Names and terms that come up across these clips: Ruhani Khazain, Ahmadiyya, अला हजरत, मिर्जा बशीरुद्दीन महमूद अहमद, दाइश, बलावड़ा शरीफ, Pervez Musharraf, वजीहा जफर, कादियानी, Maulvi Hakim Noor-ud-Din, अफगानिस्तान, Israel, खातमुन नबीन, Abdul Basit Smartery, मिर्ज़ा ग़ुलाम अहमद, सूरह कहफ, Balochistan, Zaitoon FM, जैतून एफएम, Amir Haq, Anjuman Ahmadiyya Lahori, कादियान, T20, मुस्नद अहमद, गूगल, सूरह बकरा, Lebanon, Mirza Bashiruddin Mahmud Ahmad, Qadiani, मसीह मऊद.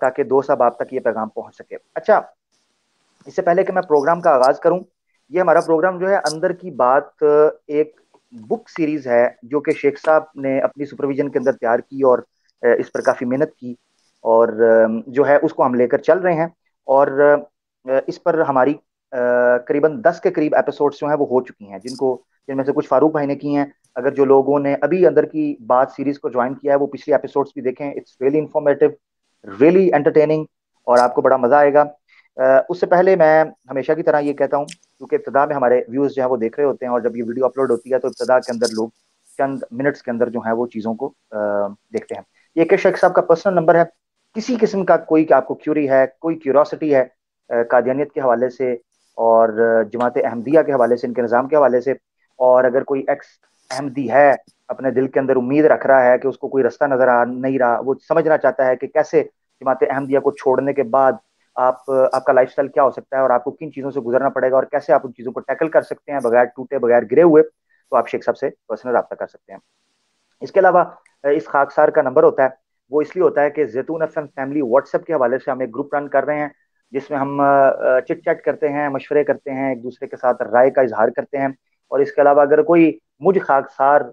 ताकि 2 साहब तक ये पैगाम पहुंच सके। अच्छा, इससे पहले कि मैं प्रोग्राम का आगाज करूं, ये हमारा प्रोग्राम जो है अंदर की बात एक बुक सीरीज है जो कि शेख साहब ने अपनी सुपरविजन के अंदर तैयार की और इस पर काफ़ी मेहनत की और जो है उसको हम लेकर चल रहे हैं और इस पर हमारी करीबन 10 के करीब एपिसोड्स जो हैं वो हो चुकी हैं, जिनमें से कुछ फारूक भाई ने की हैं। अगर जो लोगों ने अभी अंदर की बात सीरीज को ज्वाइन किया है वो पिछले एपिसोड्स भी देखें, it's really informative, really entertaining और आपको बड़ा मज़ा आएगा। उससे पहले मैं हमेशा की तरह ये कहता हूँ, क्योंकि इब्तदा में हमारे व्यूज़ जो हैं वो देख रहे होते हैं और जब ये वीडियो अपलोड होती है तो इब्तदा के अंदर लोग चंद मिनट्स के अंदर जो है वो चीज़ों को देखते हैं। ये के शेख साहब का पर्सनल नंबर है, किसी किस्म का कोई आपको क्यूरी है, कोई क्यूरोसिटी है कादियानियत के हवाले से और जमात अहमदिया के हवाले से, इनके निज़ाम के हवाले से, और अगर कोई एक्स अहमदी है अपने दिल के अंदर उम्मीद रख रहा है कि उसको कोई रास्ता नज़र आ नहीं रहा, वो समझना चाहता है कि कैसे जमात अहमदिया को छोड़ने के बाद आपका लाइफस्टाइल क्या हो सकता है और आपको किन चीज़ों से गुजरना पड़ेगा और कैसे आप उन चीज़ों को टैकल कर सकते हैं बगैर टूटे बगैर गिरे हुए, तो आप शेख साहब से पर्सनल रब्ता कर सकते हैं। इसके अलावा इस खाकसार का नंबर होता है वो इसलिए होता है कि जैतून एफएम फैमिली व्हाट्सएप के हवाले से हम एक ग्रुप रन कर रहे हैं जिसमें हम चिट चैट करते हैं, मशवरे करते हैं, एक दूसरे के साथ राय का इजहार करते हैं और इसके अलावा अगर कोई मुझ खाकसार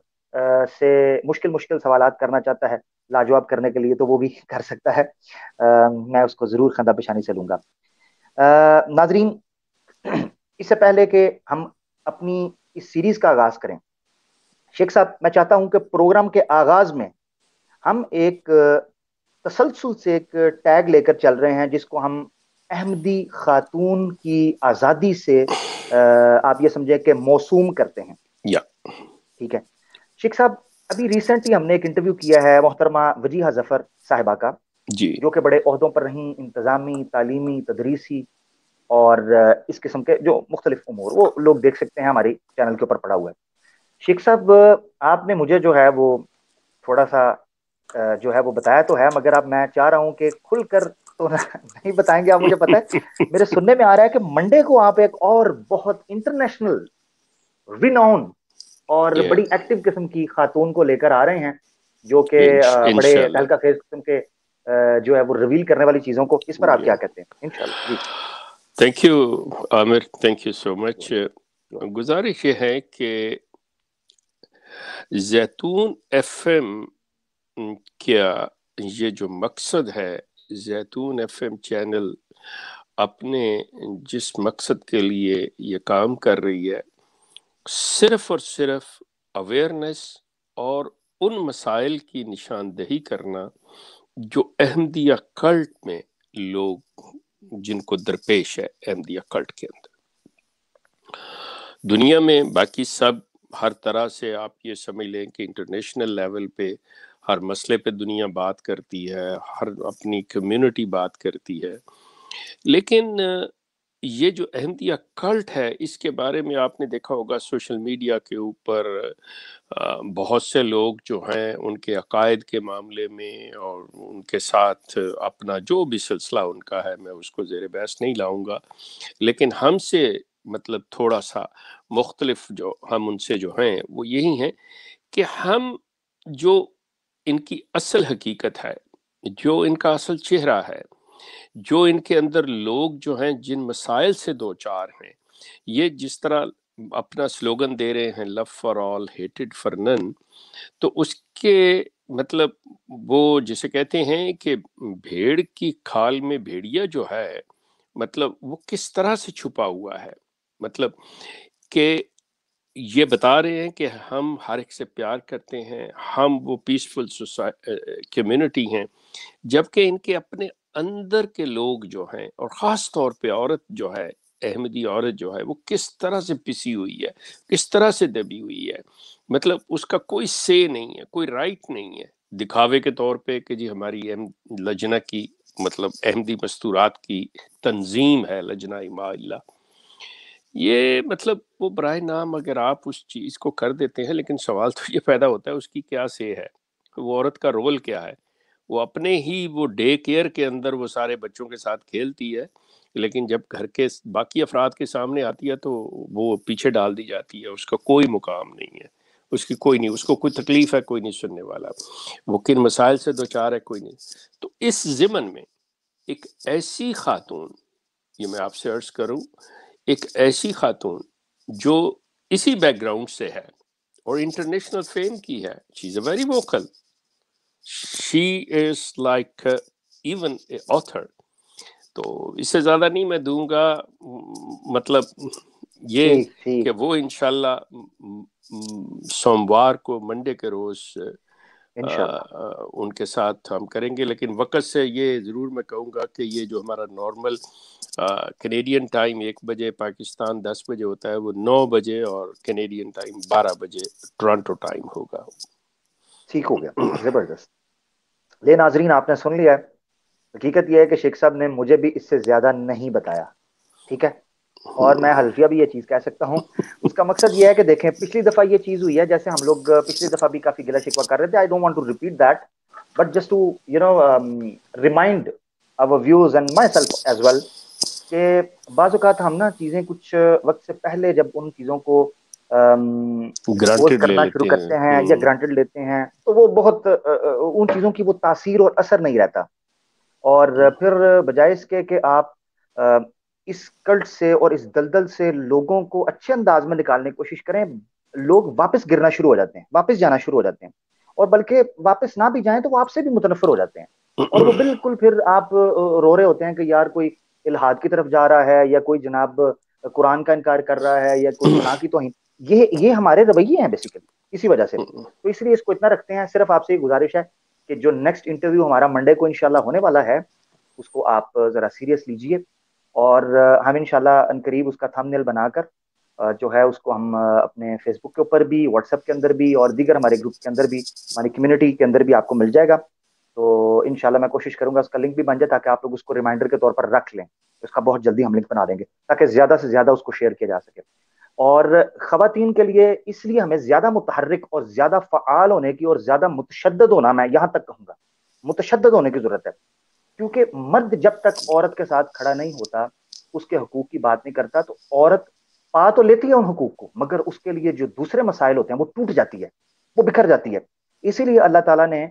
से मुश्किल सवालात करना चाहता है लाजवाब करने के लिए तो वो भी कर सकता है, मैं उसको ज़रूर खंदा पेशानी से लूँगा। नाजरीन, इससे पहले कि हम अपनी इस सीरीज़ का आगाज़ करें, शेख साहब मैं चाहता हूँ कि प्रोग्राम के आगाज़ में हम एक तसलसल से एक टैग लेकर चल रहे हैं जिसको हम अहमदी खातून की आज़ादी से आप ये समझें कि मौसूम करते हैं। ठीक है शेख साहब, अभी रिसेंटली हमने एक इंटरव्यू किया है मोहतरमा वजीहा जफर साहिबा का जी, जो कि बड़े ओहदों पर रहीं, इंतज़ामी, तालीमी, तदरीसी और इस किस्म के जो मुख्तलिफ उमूर, वो लोग देख सकते हैं हमारे चैनल के ऊपर पड़ा हुआ है। शेख साहब आपने मुझे जो है वो थोड़ा सा जो है वो बताया तो है, मगर अब मैं चाह रहा हूँ कि खुलकर तो नहीं बताएंगे आप, मुझे पता है। मेरे सुनने में आ रहा है कि मंडे को आप एक और बहुत इंटरनेशनल रिनाउंड और बड़ी एक्टिव किस्म की खातून को लेकर आ रहे हैं जो कि बड़े हल्का खेज किस्म के जो है वो रिवील करने वाली चीज़ों को, इस पर आप क्या कहते हैं? इंशाल्लाह जी। Thank you Aamir, thank you so much. गुजारिश ये है कि जैतून एफएम क्या ये जो मकसद है, जैतून एफएम चैनल अपने जिस मकसद के लिए ये काम कर रही है, सिर्फ और सिर्फ अवेयरनेस और उन मसाइल की निशानदेही करना जो अहमदिया कल्ट में लोग जिनको दरपेश है अहमदिया कल्ट के अंदर। दुनिया में बाकी सब हर तरह से आप ये समझ लें कि इंटरनेशनल लेवल पे हर मसले पे दुनिया बात करती है, हर अपनी कम्युनिटी बात करती है, लेकिन ये जो अहमदिया कल्ट है इसके बारे में आपने देखा होगा सोशल मीडिया के ऊपर बहुत से लोग जो हैं उनके अकायद के मामले में और उनके साथ अपना जो भी सिलसिला उनका है, मैं उसको ज़ेरे बहस नहीं लाऊंगा, लेकिन हमसे मतलब थोड़ा सा मुख्तलिफ जो हम उनसे जो हैं वो यही हैं कि हम जो इनकी असल हकीकत है, जो इनका असल चेहरा है, जो इनके अंदर लोग जो हैं जिन मसाइल से दो चार हैं, ये जिस तरह अपना स्लोगन दे रहे हैं लव फॉर ऑल हेटेड फॉर नन, तो उसके मतलब वो जिसे कहते हैं कि भेड़ की खाल में भेड़िया जो है, मतलब वो किस तरह से छुपा हुआ है, मतलब कि ये बता रहे हैं कि हम हर एक से प्यार करते हैं, हम वो पीसफुल कम्युनिटी हैं, जबकि इनके अपने अंदर के लोग जो हैं और ख़ास तौर पे औरत जो है, अहमदी औरत जो है, वो किस तरह से पिसी हुई है, किस तरह से दबी हुई है, मतलब उसका कोई से नहीं है, कोई राइट नहीं है दिखावे के तौर पे कि जी हमारी लजना की मतलब अहमदी मस्तूरात की तंजीम है, लजना इमाइल्ला, ये मतलब वो बराए नाम अगर आप उस चीज़ को कर देते हैं, लेकिन सवाल तो ये पैदा होता है उसकी क्या से है, वो औरत का रोल क्या है। वो अपने ही वो डे केयर के अंदर वो सारे बच्चों के साथ खेलती है, लेकिन जब घर के बाकी अफराद के सामने आती है तो वो पीछे डाल दी जाती है, उसका कोई मुकाम नहीं है, उसकी कोई नहीं, उसको कोई तकलीफ़ है कोई नहीं सुनने वाला, वो किन मसाइल से दो चार है कोई नहीं। तो इस ज़िमन में एक ऐसी खातून, ये मैं आपसे अर्ज करूं, एक ऐसी खातून जो इसी बैकग्राउंड से है और इंटरनेशनल फेम की है. She is a very vocal, she is like even a author. तो इससे ज़्यादा नहीं मैं दूंगा, मतलब ये कि वो इंशाल्लाह सोमवार को, मंडे के रोज़ उनके साथ हम करेंगे. लेकिन वक्त से ये ज़रूर मैं कहूँगा कि ये जो हमारा नॉर्मल कनेडियन टाइम 1 बजे, पाकिस्तान 10 बजे होता है, वो 9 बजे और कनेडियन टाइम 12 बजे टोरंटो टाइम होगा. ठीक हो गया, ज़बरदस्त. ले नाजरीन, आपने सुन लिया है. हकीकत यह है कि शेख साहब ने मुझे भी इससे ज़्यादा नहीं बताया, ठीक है, और मैं हल्फिया भी ये चीज़ कह सकता हूँ. उसका मकसद ये है कि देखें, पिछली दफ़ा ये चीज़ हुई है, जैसे हम लोग पिछली दफ़ा भी काफ़ी गिला शिकवा कर रहे थे. I don't want to repeat that, but just to you know remind our views and myself as well कि बाज़ औक़ात हम ना चीज़ें कुछ वक्त से पहले जब उन चीज़ों को ग्रांटेड करना शुरू करते हैं या ग्रांटेड लेते हैं, तो वो बहुत उन चीज़ों की वो तासीर और असर नहीं रहता. और फिर बजाय इसके कि आप इस कल्ट से और इस दलदल से लोगों को अच्छे अंदाज में निकालने की कोशिश करें, लोग वापस गिरना शुरू हो जाते हैं, वापस जाना शुरू हो जाते हैं, और बल्कि वापस ना भी जाएं तो वो आपसे भी मुतनफर हो जाते हैं. और वो बिल्कुल फिर आप रो रहे होते हैं कि यार कोई इल्हाद की तरफ जा रहा है, या कोई जनाब कुरान का इनकार कर रहा है, या कोई कुरान की तौहीन. ये हमारे रवैये हैं बेसिकली, इसी वजह से. तो इसलिए इसको इतना रखते हैं. सिर्फ आपसे ये गुजारिश है कि जो नेक्स्ट इंटरव्यू हमारा मंडे को इंशाल्लाह होने वाला है, उसको आप ज़रा सीरियस लीजिए, और हम इंशाल्लाह अनकरीब उसका थंबनेल बनाकर जो है उसको हम अपने फेसबुक के ऊपर भी, व्हाट्सएप के अंदर भी, और दीगर हमारे ग्रुप के अंदर भी, हमारी कम्युनिटी के अंदर भी आपको मिल जाएगा. तो इंशाल्लाह मैं कोशिश करूंगा उसका लिंक भी बन जाए, ताकि आप लोग उसको रिमाइंडर के तौर पर रख लें. उसका बहुत जल्दी हम लिंक बना देंगे ताकि ज़्यादा से ज़्यादा उसको शेयर किया जा सके. और ख़वातीन के लिए इसलिए हमें ज़्यादा मुतहर्रिक और ज़्यादा फ़आल होने की और ज़्यादा मुतशद्दद होना, मैं यहाँ तक कहूँगा मुतशद्दद होने की ज़रूरत है, क्योंकि मर्द जब तक औरत के साथ खड़ा नहीं होता, उसके हकूक़ की बात नहीं करता, तो औरत पा तो लेती है उन हकूक़ को, मगर उसके लिए जो दूसरे मसाइल होते हैं वो टूट जाती है, वो बिखर जाती है. इसीलिए अल्लाह ताला ने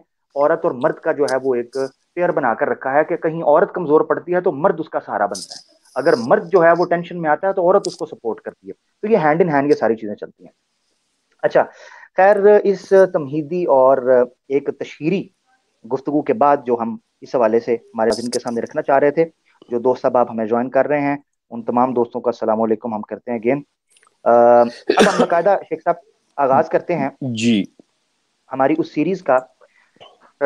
औरत और मर्द का जो है वो एक पेयर बनाकर रखा है कि कहीं औरत कमज़ोर पड़ती है तो मर्द उसका सहारा बनता है, अगर मर्द जो है वो टेंशन में आता है तो औरत उसको सपोर्ट करती है. तो ये हैंड इन हैंड ये सारी चीज़ें चलती हैं. अच्छा, खैर, इस तमहीदी और एक तशहरी गुफ्तगू के बाद जो हम इस हवाले से हमारे नाज़रीन के सामने रखना चाह रहे थे, जो दोस्त साहब आप हमें ज्वाइन कर रहे हैं, उन तमाम दोस्तों का अस्सलाम वालेकुम हम करते हैं अगेन. अब हम बाकायदा शेख साहब आगाज़ करते हैं जी हमारी उस सीरीज़ का.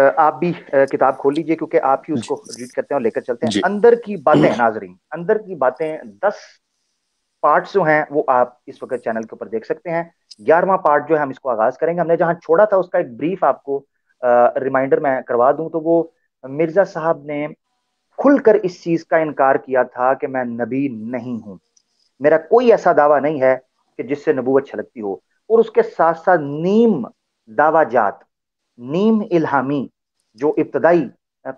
आप भी किताब खोल लीजिए, क्योंकि आप ही उसको रीड करते हैं और लेकर चलते हैं. अंदर की बातें नाजरीन, अंदर की बातें 10 पार्ट जो हैं वो आप इस वक्त चैनल के ऊपर देख सकते हैं. 11वां पार्ट जो है हम इसको आगाज़ करेंगे. हमने जहाँ छोड़ा था उसका एक ब्रीफ आपको रिमाइंडर मैं करवा दूँ, तो वो मिर्ज़ा साहब ने खुलकर इस चीज़ का इनकार किया था कि मैं नबी नहीं हूँ, मेरा कोई ऐसा दावा नहीं है कि जिससे नबूवत छलकती हो, और उसके साथ साथ नीम दावा जात, नीम इल्हामी जो इब्तदाई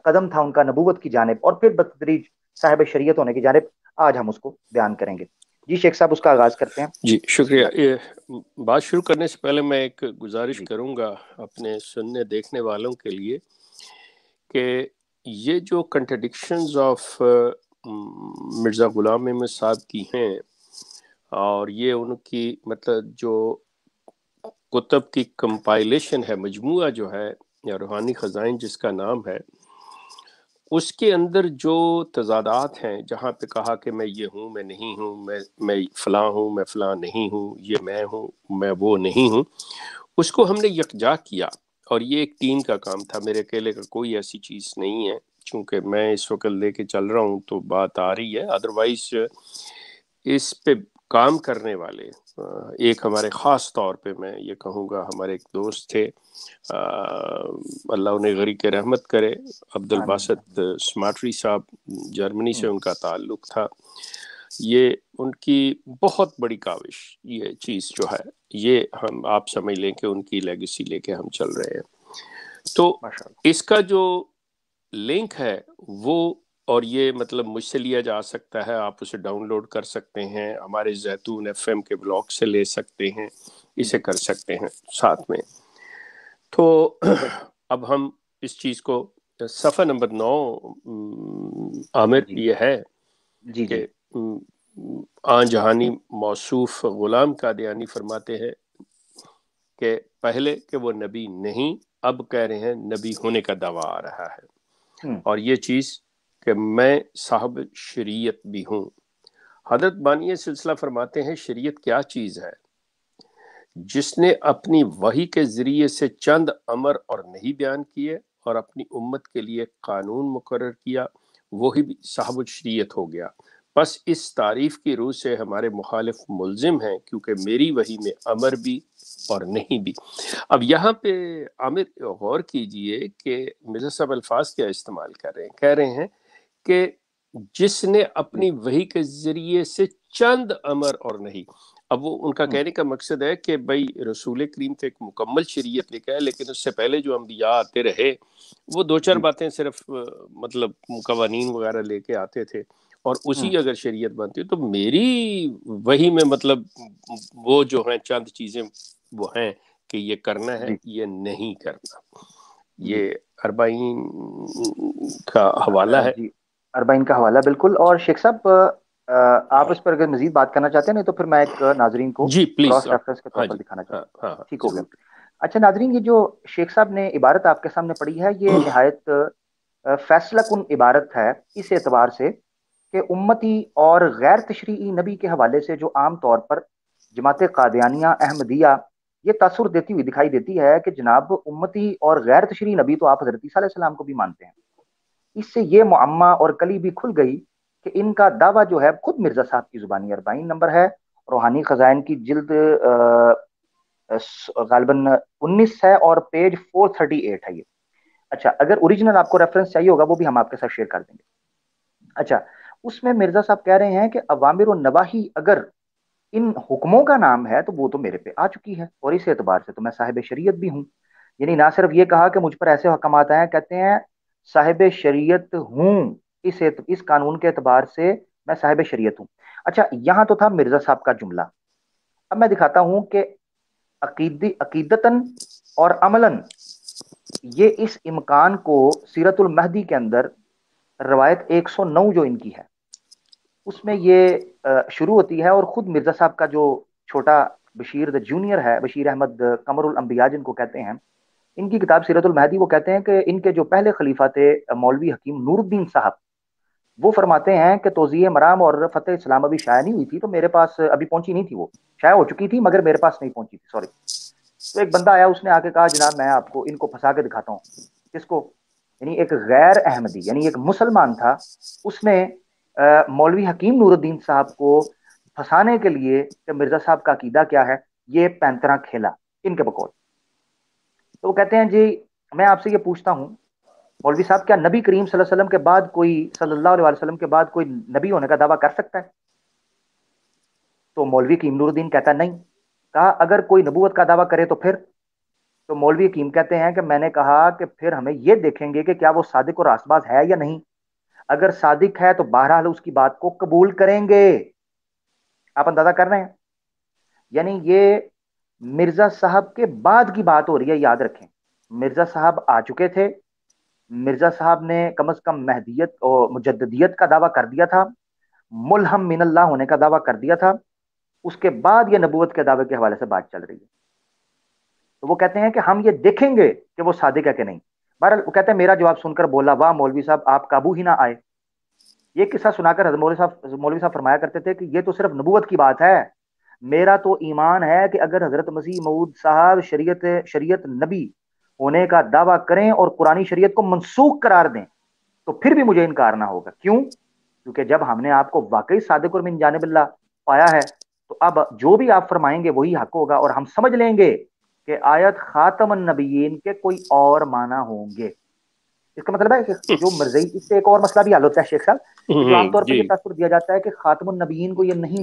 कदम था उनका नबूवत की जानिब, और फिर बतदरीज साहिब शरीयत होने की जानिब, आज हम उसको बयान करेंगे. जी शेख साहब, उसका आगाज़ करते हैं. जी शुक्रिया. बात शुरू करने से पहले मैं एक गुजारिश करूँगा अपने सुनने देखने वालों के लिए कि ये जो कंट्रडिक्शंस ऑफ मिर्ज़ा ग़ुलाम अहमद साहब की हैं, और ये उनकी मतलब जो कुतब की कंपाइलेशन है, मजमुआ जो है या रूहानी ख़ज़ाइन जिसका नाम है, उसके अंदर जो तजादात हैं, जहाँ पे कहा कि मैं ये हूँ, मैं नहीं हूँ, मैं फ़लाँ हूँ, मैं फ़लाँ नहीं हूँ, ये मैं हूँ, मैं वो नहीं हूँ, उसको हमने यकजा किया. और ये एक टीम का काम था, मेरे अकेले का कोई ऐसी चीज़ नहीं है, चूँकि मैं इस वक्त लेके चल रहा हूँ तो बात आ रही है. अदरवाइज़ इस पे काम करने वाले, एक हमारे ख़ास तौर पे मैं ये कहूँगा हमारे एक दोस्त थे, अल्लाह उन्हें गरी के रहमत करे, अब्दुल बासित स्मार्टरी साहब, जर्मनी से उनका ताल्लुक़ था. ये उनकी बहुत बड़ी काविश, ये चीज़ जो है ये हम आप समझ लें कि उनकी लेगेसी लेके हम चल रहे हैं. तो इसका जो लिंक है वो, और ये मतलब मुझसे लिया जा सकता है, आप उसे डाउनलोड कर सकते हैं, हमारे जैतून FM के ब्लॉग से ले सकते हैं, इसे कर सकते हैं साथ में. तो अब हम इस चीज़ को सफ़ा नंबर 9 आमिर ये है जी कि आंजहानी मौसूफ ग़ुलाम कादियानी फरमाते हैं कि पहले कि वो नबी नहीं, अब कह रहे हैं नबी होने का दावा आ रहा है। और ये चीज़ कि मैं साहब शरीयत भी हूँ। हजरत बानिए सिलसिला फरमाते हैं शरीयत क्या चीज़ है, जिसने अपनी वही के ज़रिए से चंद अमर और नहीं बयान किए और अपनी उम्मत के लिए कानून मुकर्रर किया, वही भी साहब शरीयत हो गया। बस इस तारीफ़ की रूह से हमारे मुखालिफ मुल्ज़िम हैं, क्योंकि मेरी वही में अमर भी और नहीं भी। अब यहाँ पे आमिर गौर कीजिए कि मिर्ज़ा साहब अल्फाज क्या इस्तेमाल कर रहे हैं, कह रहे हैं कि जिसने अपनी वही के ज़रिए से चंद अमर और नहीं। अब वो उनका कहने का मकसद है कि भाई रसूल करीम तो एक मुकम्मल शरीयत लेकर आए, लेकिन उससे पहले जो अंबिया आते रहे वो दो चार बातें सिर्फ मतलब कवानीन वगैरह लेके आते थे, और उसी अगर शरीयत बनती है तो मेरी वही में मतलब वो जो हैं चंद चीज़ें वो हैं कि ये करना है ये नहीं करना। ये अरबाईन का हवाला है, अरबाईन का हवाला बिल्कुल। और शेख साहब आप इस पर अगर मजीद बात करना चाहते हैं नहीं तो फिर मैं एक नाजरीन को क्रॉस रेफरेंस के तौर पर दिखाना चाहता हूँ। ठीक हो गया। अच्छा नाजरीन, ये जो शेख साहब ने इबारत आपके सामने पढ़ी है ये नहायत फैसला कुन इबारत है इस एतबार से कि उम्मती और गैर तशरीई नबी के हवाले से जो आम तौर पर जमात कादियानिया अहमदिया ये तासुर देती हुई दिखाई देती है कि जनाब उम्मती और गैर तशरीई नबी तो आप हज़रत ईसा अलैहिस्सलाम को भी मानते हैं। इससे ये मुअम्मा और कली भी खुल गई कि इनका दावा जो है खुद मिर्ज़ा साहब की ज़ुबानी 42 नंबर है, रूहानी ख़ज़ाइन की जिल्द गालिबन 19 है और पेज 438 है ये। अच्छा अगर ओरिजिनल आपको रेफरेंस चाहिए होगा वो भी हम आपके साथ शेयर कर देंगे। अच्छा उसमें मिर्ज़ा साहब कह रहे हैं कि अवामिर और नवाही अगर इन हुक्मों का नाम है तो वो तो मेरे पे आ चुकी है और इस एतबार से तो मैं साहिब शरीयत भी हूँ। यानी ना सिर्फ ये कहा कि मुझ पर ऐसे हुक्मात आए, कहते हैं साहिब शरीयत हूँ, इस कानून के एतबार से मैं साहिब शरीयत हूँ। अच्छा यहाँ तो था मिर्ज़ा साहब का जुमला, अब मैं दिखाता हूँ कि अकीदतन और अमलन ये इस इम्कान को सीरतुल महदी के अंदर रवायत 109 जो इनकी है उसमें ये शुरू होती है और ख़ुद मिर्ज़ा साहब का जो छोटा बशीर द जूनियर है, बशीर अहमद कमरुल अंबिया जिनको कहते हैं, इनकी किताब सीरतुल महदी, वो कहते हैं कि इनके जो पहले खलीफा थे मौलवी हकीम नूर-उद-दीन साहब, वो फरमाते हैं कि तोज़ीह मराम और फतह-ए-इस्लाम अभी शाया नहीं हुई थी तो मेरे पास अभी पहुंची नहीं थी, वो शाया हो चुकी थी मगर मेरे पास नहीं पहुंची थी, सॉरी। तो एक बंदा आया उसने आके कहा जनाब मैं आपको इनको फंसा के दिखाता हूँ। किसको? यानी एक गैर अहमदी यानी एक मुसलमान था, उसने मौलवी हकीम नूर-उद-दीन साहब को फंसाने के लिए कि मिर्ज़ा साहब का अकीदा क्या है ये पैंतरा खेला इनके बकौल। तो वो कहते हैं जी मैं आपसे ये पूछता हूँ मौलवी साहब, क्या नबी करीम सल्लल्लाहु अलैहि वसल्लम के बाद कोई नबी होने का दावा कर सकता है? तो मौलवी हकीम नूरुद्दीन कहता नहीं। कहा अगर कोई नबूवत का दावा करे तो फिर? तो मौलवी हकीम कहते हैं कि मैंने कहा कि फिर हमें ये देखेंगे कि क्या वो सादिक और रास्तबाज है या नहीं, अगर सादिक है तो बहरहाल उसकी बात को कबूल करेंगे। आप अंदाजा कर रहे हैं, यानी ये मिर्ज़ा साहब के बाद की बात हो रही है। याद रखें मिर्ज़ा साहब आ चुके थे, मिर्ज़ा साहब ने कम से कम महदियत और मुजद्दिदियत का दावा कर दिया था, मुलहम मिनल्लाह होने का दावा कर दिया था, उसके बाद ये नबूवत के दावे के हवाले से बात चल रही है। तो वो कहते हैं कि हम ये देखेंगे कि वो सादिक है कि नहीं। बहरहाल वो कहते हैं मेरा जवाब सुनकर बोला वाह मौलवी साहब आप काबू ही ना आए। ये किस्सा सुनाकर मौलवी साहब फरमाया करते थे कि ये तो सिर्फ नबूवत की बात है, मेरा तो ईमान है कि अगर हजरत मसीह मऊद साहब शरीयत नबी होने का दावा करें और कुरानी शरीयत को मनसूख करार दें तो फिर भी मुझे इनकार ना होगा। क्यों? क्योंकि जब हमने आपको वाकई सादिक और मिन जानिबिल्लाह पाया है तो अब जो भी आप फरमाएंगे वही हक होगा और हम समझ लेंगे कि आयत खातमन नबीयीन के कोई और माना होंगे। इसका मतलब है कि जो मर्ज़ी, इससे एक और मसला भी हल होता है शेख साहब, जो आमतौर पर तस्वीर दिया जाता है कि खातमुन नबीन को ये नहीं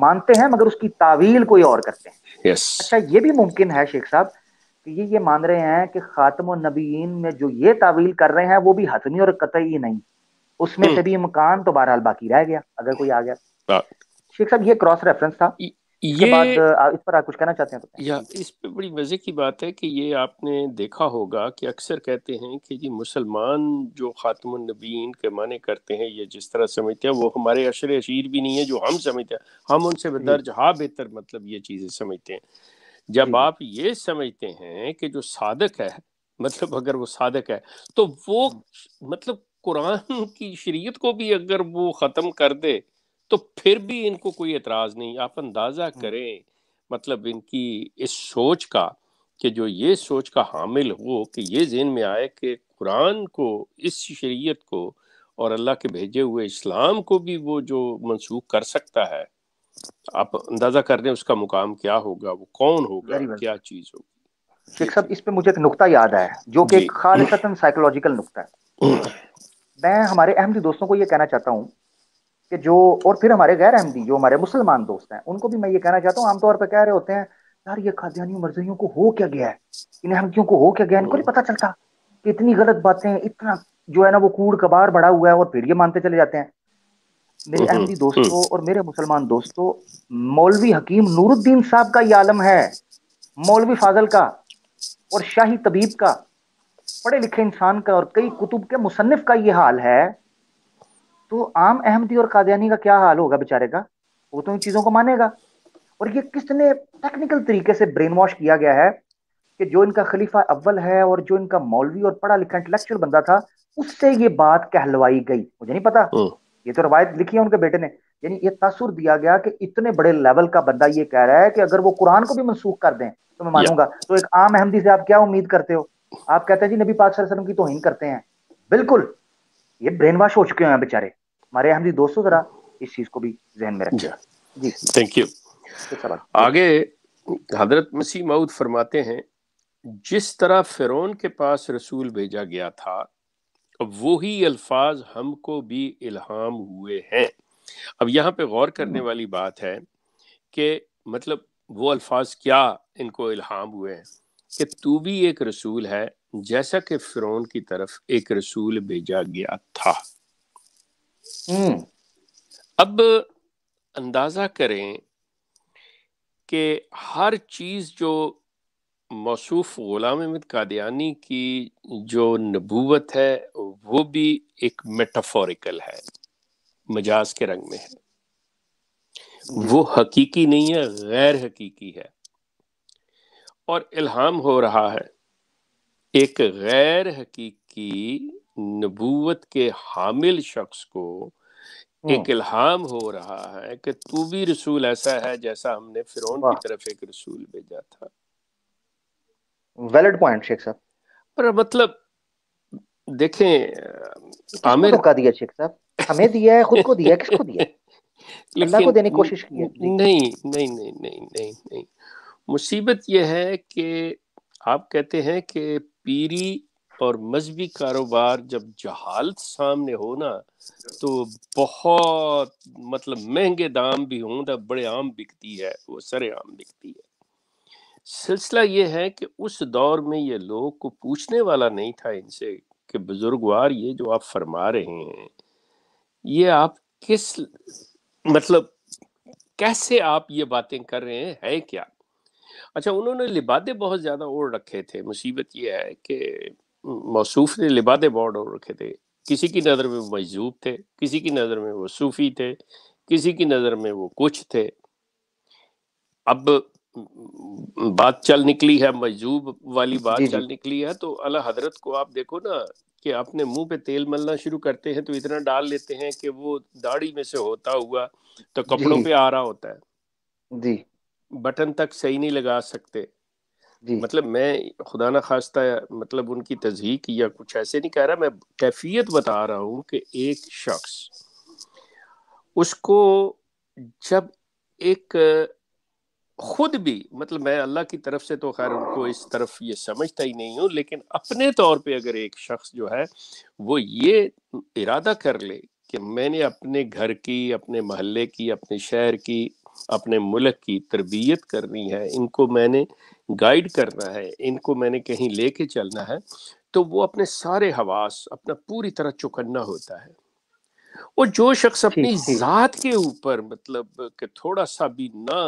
मानते हैं मगर उसकी तावील कोई और करते हैं। अच्छा ये भी मुमकिन है शेख साहब कि ये मान रहे हैं कि खातमुन नबीन में जो ये तावील कर रहे हैं वो भी हतमी और कतई नहीं, उसमें से भी इम्कान तो बहरहाल बाकी रह गया अगर कोई आ गया। शेख साहब ये क्रॉस रेफरेंस था। ये इस पर आप कुछ कहना चाहते हैं तो? या इस पर बड़ी मजे की बात है कि ये आपने देखा होगा कि अक्सर कहते हैं कि जी मुसलमान जो खातमुन नबीन के माने करते हैं या जिस तरह समझते हैं वो हमारे अशर अशीर भी नहीं है जो हम समझते हैं, हम उनसे दर्जहा बेहतर मतलब ये चीज़ें समझते हैं। जब आप ये समझते हैं कि जो सादक है, मतलब अगर वो सादक है तो वो मतलब कुरान की शरीयत को भी अगर वो ख़त्म कर दे तो फिर भी इनको कोई एतराज़ नहीं। आप अंदाज़ा करें मतलब इनकी इस सोच का कि जो ये सोच का हामिल हो कि ये ज़हन में आए कि कुरान को, इस शरीयत को और अल्लाह के भेजे हुए इस्लाम को भी वो जो मनसूख कर सकता है, आप अंदाज़ा कर रहे हैं उसका मुकाम क्या होगा, वो कौन होगा, क्या चीज़ होगी। शेख साहब, इस पर मुझे एक नुकता याद आया जो कि खालिसन साइकोलॉजिकल नुकता है। मैं हमारे अहमदी दोस्तों को ये कहना चाहता हूँ कि जो, और फिर हमारे गैर अहमदी जो हमारे मुसलमान दोस्त हैं उनको भी मैं ये कहना चाहता हूँ, आमतौर पर कह रहे होते हैं यार ये कादियानियों मर्ज़ियों को हो क्या गया है, इन अहमदियों को हो क्या गया, इनको नहीं पता चलता कि इतनी गलत बातें, इतना जो है ना वो कूड़ कबाड़ बढ़ा हुआ है, और फिर ये मानते चले जाते हैं। मेरे अहमदी दोस्तों और मेरे मुसलमान दोस्तों, मौलवी हकीम नूरुद्दीन साहब का ये आलम है, मौलवी फाजल का और शाही तबीब का, पढ़े लिखे इंसान का और कई कुतुब के मुसन्निफ का ये हाल है, तो आम अहमदी और कादियानी का क्या हाल होगा बेचारे का? वो तो इन चीज़ों को मानेगा। और ये किसने टेक्निकल तरीके से ब्रेन वॉश किया गया है कि जो इनका खलीफा अव्वल है और जो इनका मौलवी और पढ़ा लिखा इंटेलेक्चुअल बंदा था उससे ये बात कहलवाई गई। मुझे नहीं पता, ये तो रवायत लिखी है उनके बेटे ने, यानी ये तासुर दिया गया कि इतने बड़े लेवल का बंदा ये कह रहा है कि अगर वो कुरान को भी मनसूख कर दें तो मैं मानूंगा। तो एक आम अहमदी से आप क्या उम्मीद करते हो? आप कहते हैं जी नबी पाक सल्लल्लाहु अलैहि वसल्लम की तौहीन करते हैं। बिल्कुल, ये ब्रेन वॉश हो चुके हैं बेचारे हमारे अहमदी दोस्तों, जरा इस चीज़ को भी जहन में रखिए। जी थैंक यू। आगे हजरत मसीह मऊद फरमाते हैं, जिस तरह फ़िरौन के पास रसूल भेजा गया था वही अल्फाज हमको भी इल्हाम हुए हैं। अब यहाँ पे गौर करने वाली बात है कि मतलब वो अल्फाज क्या इनको इल्हाम हुए हैं कि तू भी एक रसूल है जैसा कि फ़िरौन की तरफ एक रसूल भेजा गया था। अब अंदाज़ा करें कि हर चीज़ जो मौसूफ ग़ुलाम अहमद कादियानी की जो नबूवत है वो भी एक मेटाफोरिकल है, मजाज के रंग में है, वो हकीकी नहीं है, गैर हकीकी है। और इल्हाम हो रहा है एक गैर हकीकी नबूवत के हामिल शख्स को, एक इल्हाम हो रहा है कि तू भी रसूल ऐसा है जैसा हमने फिरौन की तरफ एक रसूल भेजा था। वैलिड पॉइंट शेख साहब, पर मतलब देखें आमिर का दिया शेख साहब, हमें दिया है, खुद को दिया है, किसको दिया है? अल्लाह को देने की कोशिश की है। नहीं, मुसीबत यह है कि आप कहते हैं कि पीरी और मजहबी कारोबार जब जहालत सामने हो ना तो बहुत मतलब महंगे दाम भी हों तो बड़े आम बिकती है, वो सरे आम बिकती है। सिलसिला ये है कि उस दौर में ये लोग को पूछने वाला नहीं था इनसे कि बुजुर्गवार ये जो आप फरमा रहे हैं ये आप किस मतलब कैसे आप ये बातें कर रहे हैं, है क्या? अच्छा, उन्होंने लिबादे बहुत ज़्यादा ओढ़ रखे थे। मुसीबत ये है कि मौसूफ ने लिबादे बहुत ओढ़ रखे थे, किसी की नज़र में वो मजूब थे, किसी की नज़र में वो सूफ़ी थे, किसी की नज़र में वो कुछ थे। अब बात चल निकली है मजूब वाली बात चल निकली है, तो अला हजरत को आप देखो ना कि अपने मुंह पे तेल मलना शुरू करते हैं तो इतना डाल लेते हैं कि वो दाढ़ी में से होता हुआ तो कपड़ों पे आ रहा होता है, जी बटन तक सही नहीं लगा सकते। मतलब मैं खुदा ना खास्ता मतलब उनकी तज़हीक या कुछ ऐसे नहीं कह रहा, मैं कैफियत बता रहा हूँ कि एक शख्स उसको जब एक खुद भी मतलब मैं अल्लाह की तरफ से तो खैर उनको इस तरफ ये समझता ही नहीं हूँ, लेकिन अपने तौर पे अगर एक शख्स जो है वो ये इरादा कर ले कि मैंने अपने घर की, अपने महल्ले की, अपने शहर की, अपने मुल्क की तरबियत करनी है, इनको मैंने गाइड करना है, इनको मैंने कहीं लेके चलना है, तो वो अपने सारे हवास अपना पूरी तरह चौकन्ना होता है। और जो शख्स अपनी जात के ऊपर मतलब कि थोड़ा सा भी ना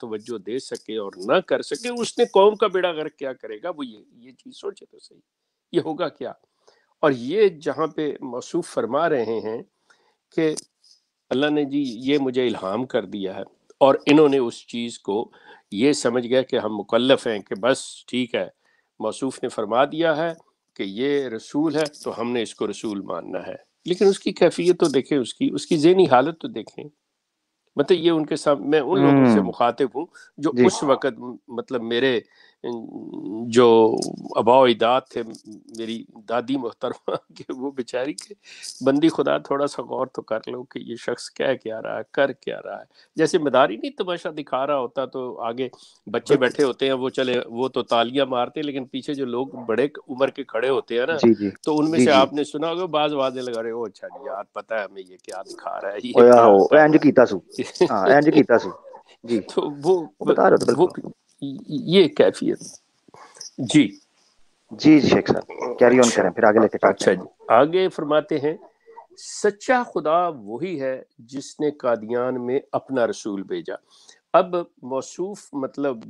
तवज्जो दे सके और ना कर सके, उसने कौम का बेड़ा गर्क क्या करेगा। वो ये चीज सोचे तो सही, ये होगा क्या। और ये जहाँ पे मौसूफ फरमा रहे हैं कि अल्लाह ने जी ये मुझे इल्हाम कर दिया है, और इन्होंने उस चीज़ को ये समझ गया कि हम मुकल्लफ हैं कि बस ठीक है, मौसूफ ने फरमा दिया है कि ये रसूल है तो हमने इसको रसूल मानना है। लेकिन उसकी कैफियत तो देखें, उसकी ज़हनी हालत तो देखें। मतलब ये उनके साथ मैं उन लोगों से मुखातिब हूँ जो उस वक़्त मतलब मेरे जो आबाओ अजदाद थे, मेरी दादी मोहतरमा के वो बेचारी के बंदी खुदा थोड़ा सा गौर तो कर लो कि ये शख्स क्या रहा है, कर क्या रहा है। जैसे मदारी नहीं तमाशा दिखा रहा होता तो आगे बच्चे बैठे होते हैं, वो चले वो तो तालियां मारते हैं, लेकिन पीछे जो लोग बड़े उम्र के खड़े होते हैं ना तो उनमें से आपने सुना होगा बाज वाजे लगा रहे हो, अच्छा जी यार पता है हमें ये क्या दिखा रहा है। जी तो वो ये कैफियत। जी जी शेख साहब कैरी ऑन करें, फिर आगे लेके अच्छा जी आगे फरमाते हैं, सच्चा खुदा वही है जिसने कादियान में अपना रसूल भेजा। अब मौसूफ मतलब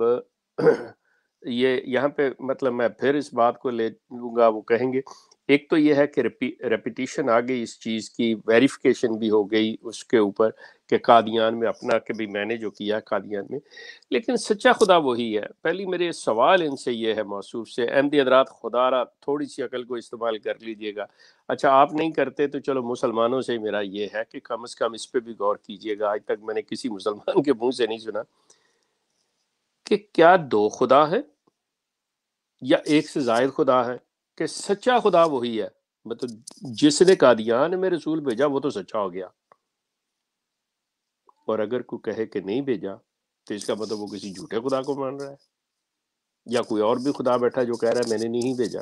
ये यहाँ पे मतलब मैं फिर इस बात को ले लूँगा, वो कहेंगे एक तो ये है कि रेपिटिशन आ गई इस चीज़ की, वेरिफिकेशन भी हो गई उसके ऊपर कि कादियान में अपना के भी मैंने जो किया कादियान में, लेकिन सच्चा खुदा वही है। पहली मेरे सवाल इनसे ये है मौसूफ से, अहमदी हजरात खुदारा थोड़ी सी अकल को इस्तेमाल कर लीजिएगा। अच्छा आप नहीं करते तो चलो मुसलमानों से मेरा ये है कि कम से कम इस पर भी गौर कीजिएगा। आज तक मैंने किसी मुसलमान के मुँह से नहीं सुना कि क्या दो खुदा है या एक से ज़ायद खुदा है, कि सच्चा खुदा वही है मतलब जिसने कादियान में रसूल भेजा वो तो सच्चा हो गया, और अगर कोई कहे कि नहीं भेजा तो इसका मतलब वो किसी झूठे खुदा को मान रहा है या कोई और भी खुदा बैठा जो कह रहा है मैंने नहीं भेजा।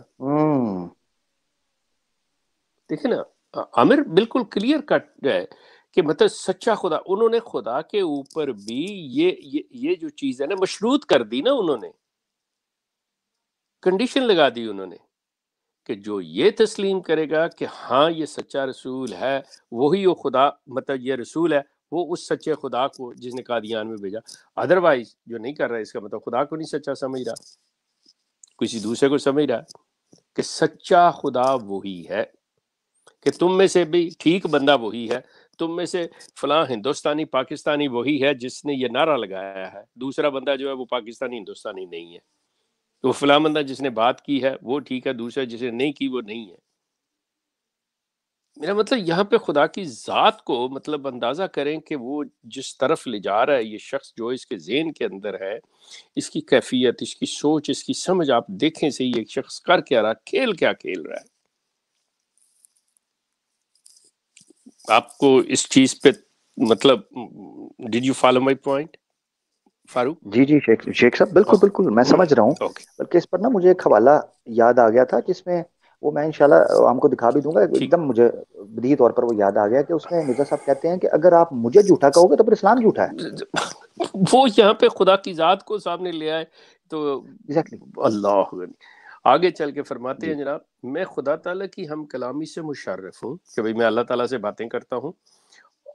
देखिए ना आमिर बिल्कुल क्लियर कट है कि मतलब सच्चा खुदा, उन्होंने खुदा के ऊपर भी ये जो चीज है ना मशरूत कर दी ना, उन्होंने कंडीशन लगा दी उन्होंने कि जो ये तस्लीम करेगा कि हाँ ये सच्चा रसूल है वही वो खुदा मतलब ये रसूल है, वो उस सच्चे खुदा को जिसने कादियान में भेजा। अदरवाइज जो नहीं कर रहा है इसका मतलब खुदा को नहीं सच्चा समझ रहा, किसी दूसरे को समझ रहा है। कि सच्चा खुदा वही है कि तुम में से भी ठीक बंदा वही है, तुम में से फलां हिंदुस्तानी पाकिस्तानी वही है जिसने ये नारा लगाया है, दूसरा बंदा जो है वो पाकिस्तानी हिंदुस्तानी नहीं है, तो फला बंदा जिसने बात की है वो ठीक है, दूसरा जिसने नहीं की वो नहीं है। मेरा मतलब यहाँ पे खुदा की ज़ात को मतलब अंदाज़ा करें कि वो जिस तरफ ले जा रहा है ये शख्स, जो इसके ज़हन के अंदर है, इसकी कैफियत, इसकी सोच, इसकी समझ, आप देखें सही एक शख्स कर क्या रहा, खेल क्या खेल रहा है। आपको इस चीज़ पे मतलब did you follow my point Farooq? जी जी शेख साहब बिल्कुल बिल्कुल मैं समझ रहा हूँ, बल्कि इस पर ना मुझे एक हवाला याद आ गया था जिसमें वो मैं इंशाल्लाह आपको दिखा भी दूंगा, एकदम मुझे बदी तौर पर वो याद आ गया कि उसमें मिर्जा साहब कहते हैं कि अगर आप मुझे झूठा कहोगे तो फिर इस्लाम झूठा है। वो यहाँ पे खुदा की जात को सामने ले आए तो एग्जैक्टली अल्लाह। आगे चल के फरमाते हैं जनाब, मैं खुदा ताला की हम कलामी से मुशर्रफ हूँ कि भाई मैं अल्लाह ताला से बातें करता हूँ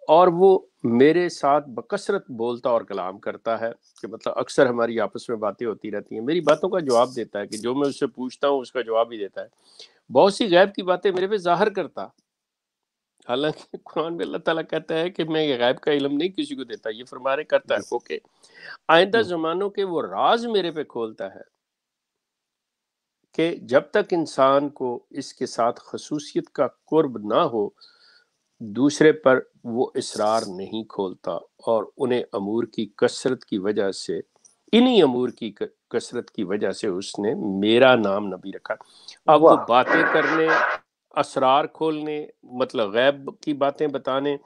और वो मेरे साथ बकसरत बोलता और कलाम करता है, कि मतलब अक्सर हमारी आपस में बातें होती रहती हैं, मेरी बातों का जवाब देता है कि जो मैं उससे पूछता हूँ उसका जवाब ही देता है, बहुत सी गैब की बातें मेरे पे जाहिर करता। हालांकि कुरान में अल्लाह ताला कहता है कि मैं गैब का इल्म नहीं किसी को देता, ये फरमारे करता है। ओके आइंदा ज़मानों के वो राज मेरे पे खोलता है कि जब तक इंसान को इसके साथ खसूसियत का कुर्ब ना हो दूसरे पर वो इसरार नहीं खोलता, और उन्हें अमूर की कसरत की वजह से, इन्हीं अमूर की कसरत की वजह से उसने मेरा नाम नबी रखा। अब वो बातें करने, असरार खोलने, मतलब गैब की बातें बताने,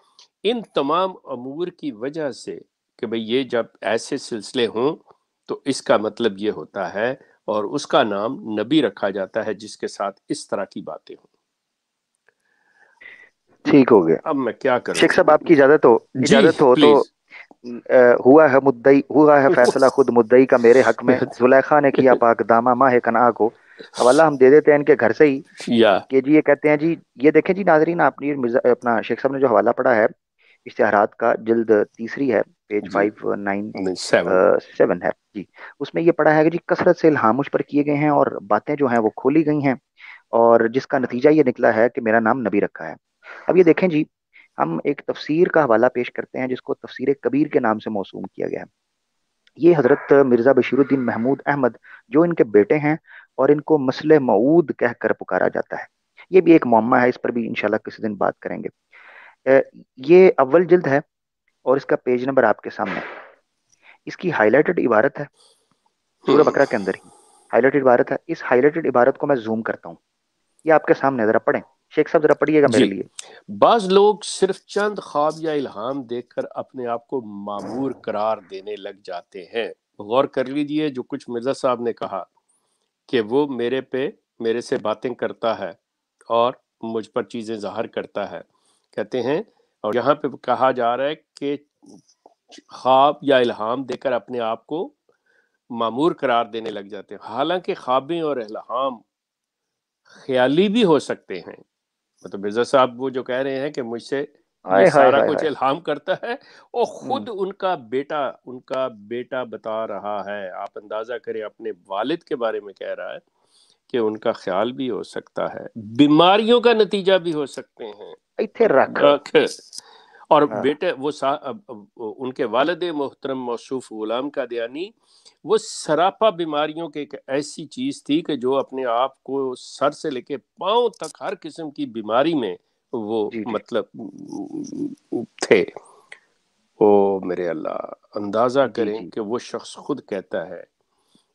इन तमाम अमूर की वजह से कि भाई ये जब ऐसे सिलसिले हों तो इसका मतलब ये होता है और उसका नाम नबी रखा जाता है जिसके साथ इस तरह की बातें हों। ठीक हो गया, अब मैं क्या करूं? शेख साहब आपकी इजाजत हो, इजाजत हो तो हुआ है फैसला खुद मुद्दई का मेरे हक में, जुलैखा ने किया पाक दामा माहे कना को, हवाला हम दे देते हैं इनके घर से ही कि जी ये कहते हैं जी, ये देखें जी नाजरीन, आपने अपना शेख साहब ने जो हवाला पढ़ा है इश्तिहारात का, जल्द तीसरी है, पेज 597 है जी, उसमें ये पढ़ा है कि जी कसरत से इल्हाम मुझ पर किए गए हैं और बातें जो हैं वो खोली गई हैं और जिसका नतीजा ये निकला है कि मेरा नाम नबी रखा है। अब ये देखें जी, हम एक तफसीर का हवाला पेश करते हैं जिसको तफसीर कबीर के नाम से मौसूम किया गया है। ये हजरत मिर्ज़ा बशीरुद्दीन महमूद अहमद जो इनके बेटे हैं और इनको मसले मऊद कहकर पुकारा जाता है, ये भी एक मौमा है, इस पर भी इंशाल्लाह किसी दिन बात करेंगे। ये अव्वल जल्द है और इसका पेज नंबर आपके सामने, इसकी हाईलाइटेड इबारत है सूरह बकरा के अंदर ही हाईलाइटेड इबारत है। इस हाईलाइटेड इबारत को मैं जूम करता हूँ, ये आपके सामने, जरा पढ़ें शेख साहब, जरा पढ़िएगा मेरे लिए। बाज लोग सिर्फ चंद ख्वाब या इल्हाम देखकर अपने आप को मामूर करार देने लग जाते हैं। गौर कर लीजिए जो कुछ मिर्जा साहब ने कहा कि वो मेरे से बातें करता है और मुझ पर चीज़ें ज़ाहिर करता है, कहते हैं, और यहाँ पे कहा जा रहा है कि ख्वाब या इल्हाम देकर अपने आप को मामूर करार देने लग जाते हैं। हालांकि ख्वाबें और इल्हाम ख्याली भी हो सकते हैं। मतलब मिर्जा साहब वो जो कह रहे हैं कि मुझसे सारा कुछ इल्हाम करता है और खुद उनका बेटा बता रहा है। आप अंदाजा करें, अपने वालिद के बारे में कह रहा है कि उनका ख्याल भी हो सकता है, बीमारियों का नतीजा भी हो सकते हैं। और बेटे वो उनके वालिद मोहतरम मौसूफ गुलाम कादियानी, वो सरापा बीमारियों के एक ऐसी चीज़ थी कि जो अपने आप को सर से लेके पाँव तक हर किस्म की बीमारी में वो मतलब थे। ओ मेरे अल्लाह, अंदाज़ा करें कि वो शख्स खुद कहता है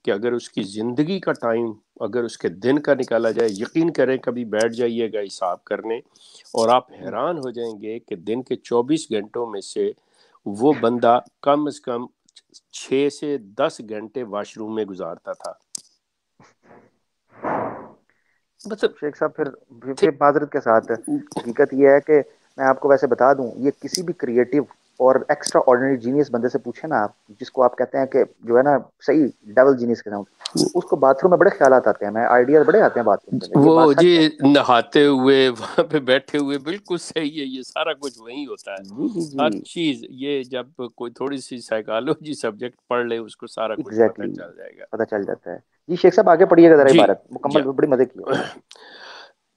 कि अगर उसकी ज़िंदगी का टाइम, अगर उसके दिन का निकाला जाए, यकीन करें कभी बैठ जाइएगा हिसाब करने और आप हैरान हो जाएंगे कि दिन के 24 घंटों में से वो बंदा कम से कम 6 से 10 घंटे वॉशरूम में गुजारता था। मतलब शेख साहब फिर माजरत के साथ, हकीकत यह है कि मैं आपको वैसे बता दूं, ये किसी भी क्रिएटिव और एक्स्ट्रा ऑर्डिनरी जीनियस बंदे से पूछे ना आप, जिसको आप कहते हैं कि जो है ना सही डबल जीनियस के साथ, उसको बाथरूम में बड़े ख्याल आते हैं, मैं आइडियाज बड़े आते हैं बाथरूम में। वो जी नहाते हुए, वहाँ पे बैठे हुए, बिल्कुल सही है, ये सारा कुछ वही होता है, हर चीज। ये जब कोई थोड़ी सी साइकोलॉजी सब्जेक्ट पढ़ ले उसको सारा कुछ पता चल जाता है। जी शेख साहब आगे पढ़िएगा जरा इबारत मुकम्मल, बड़ी मजे की है।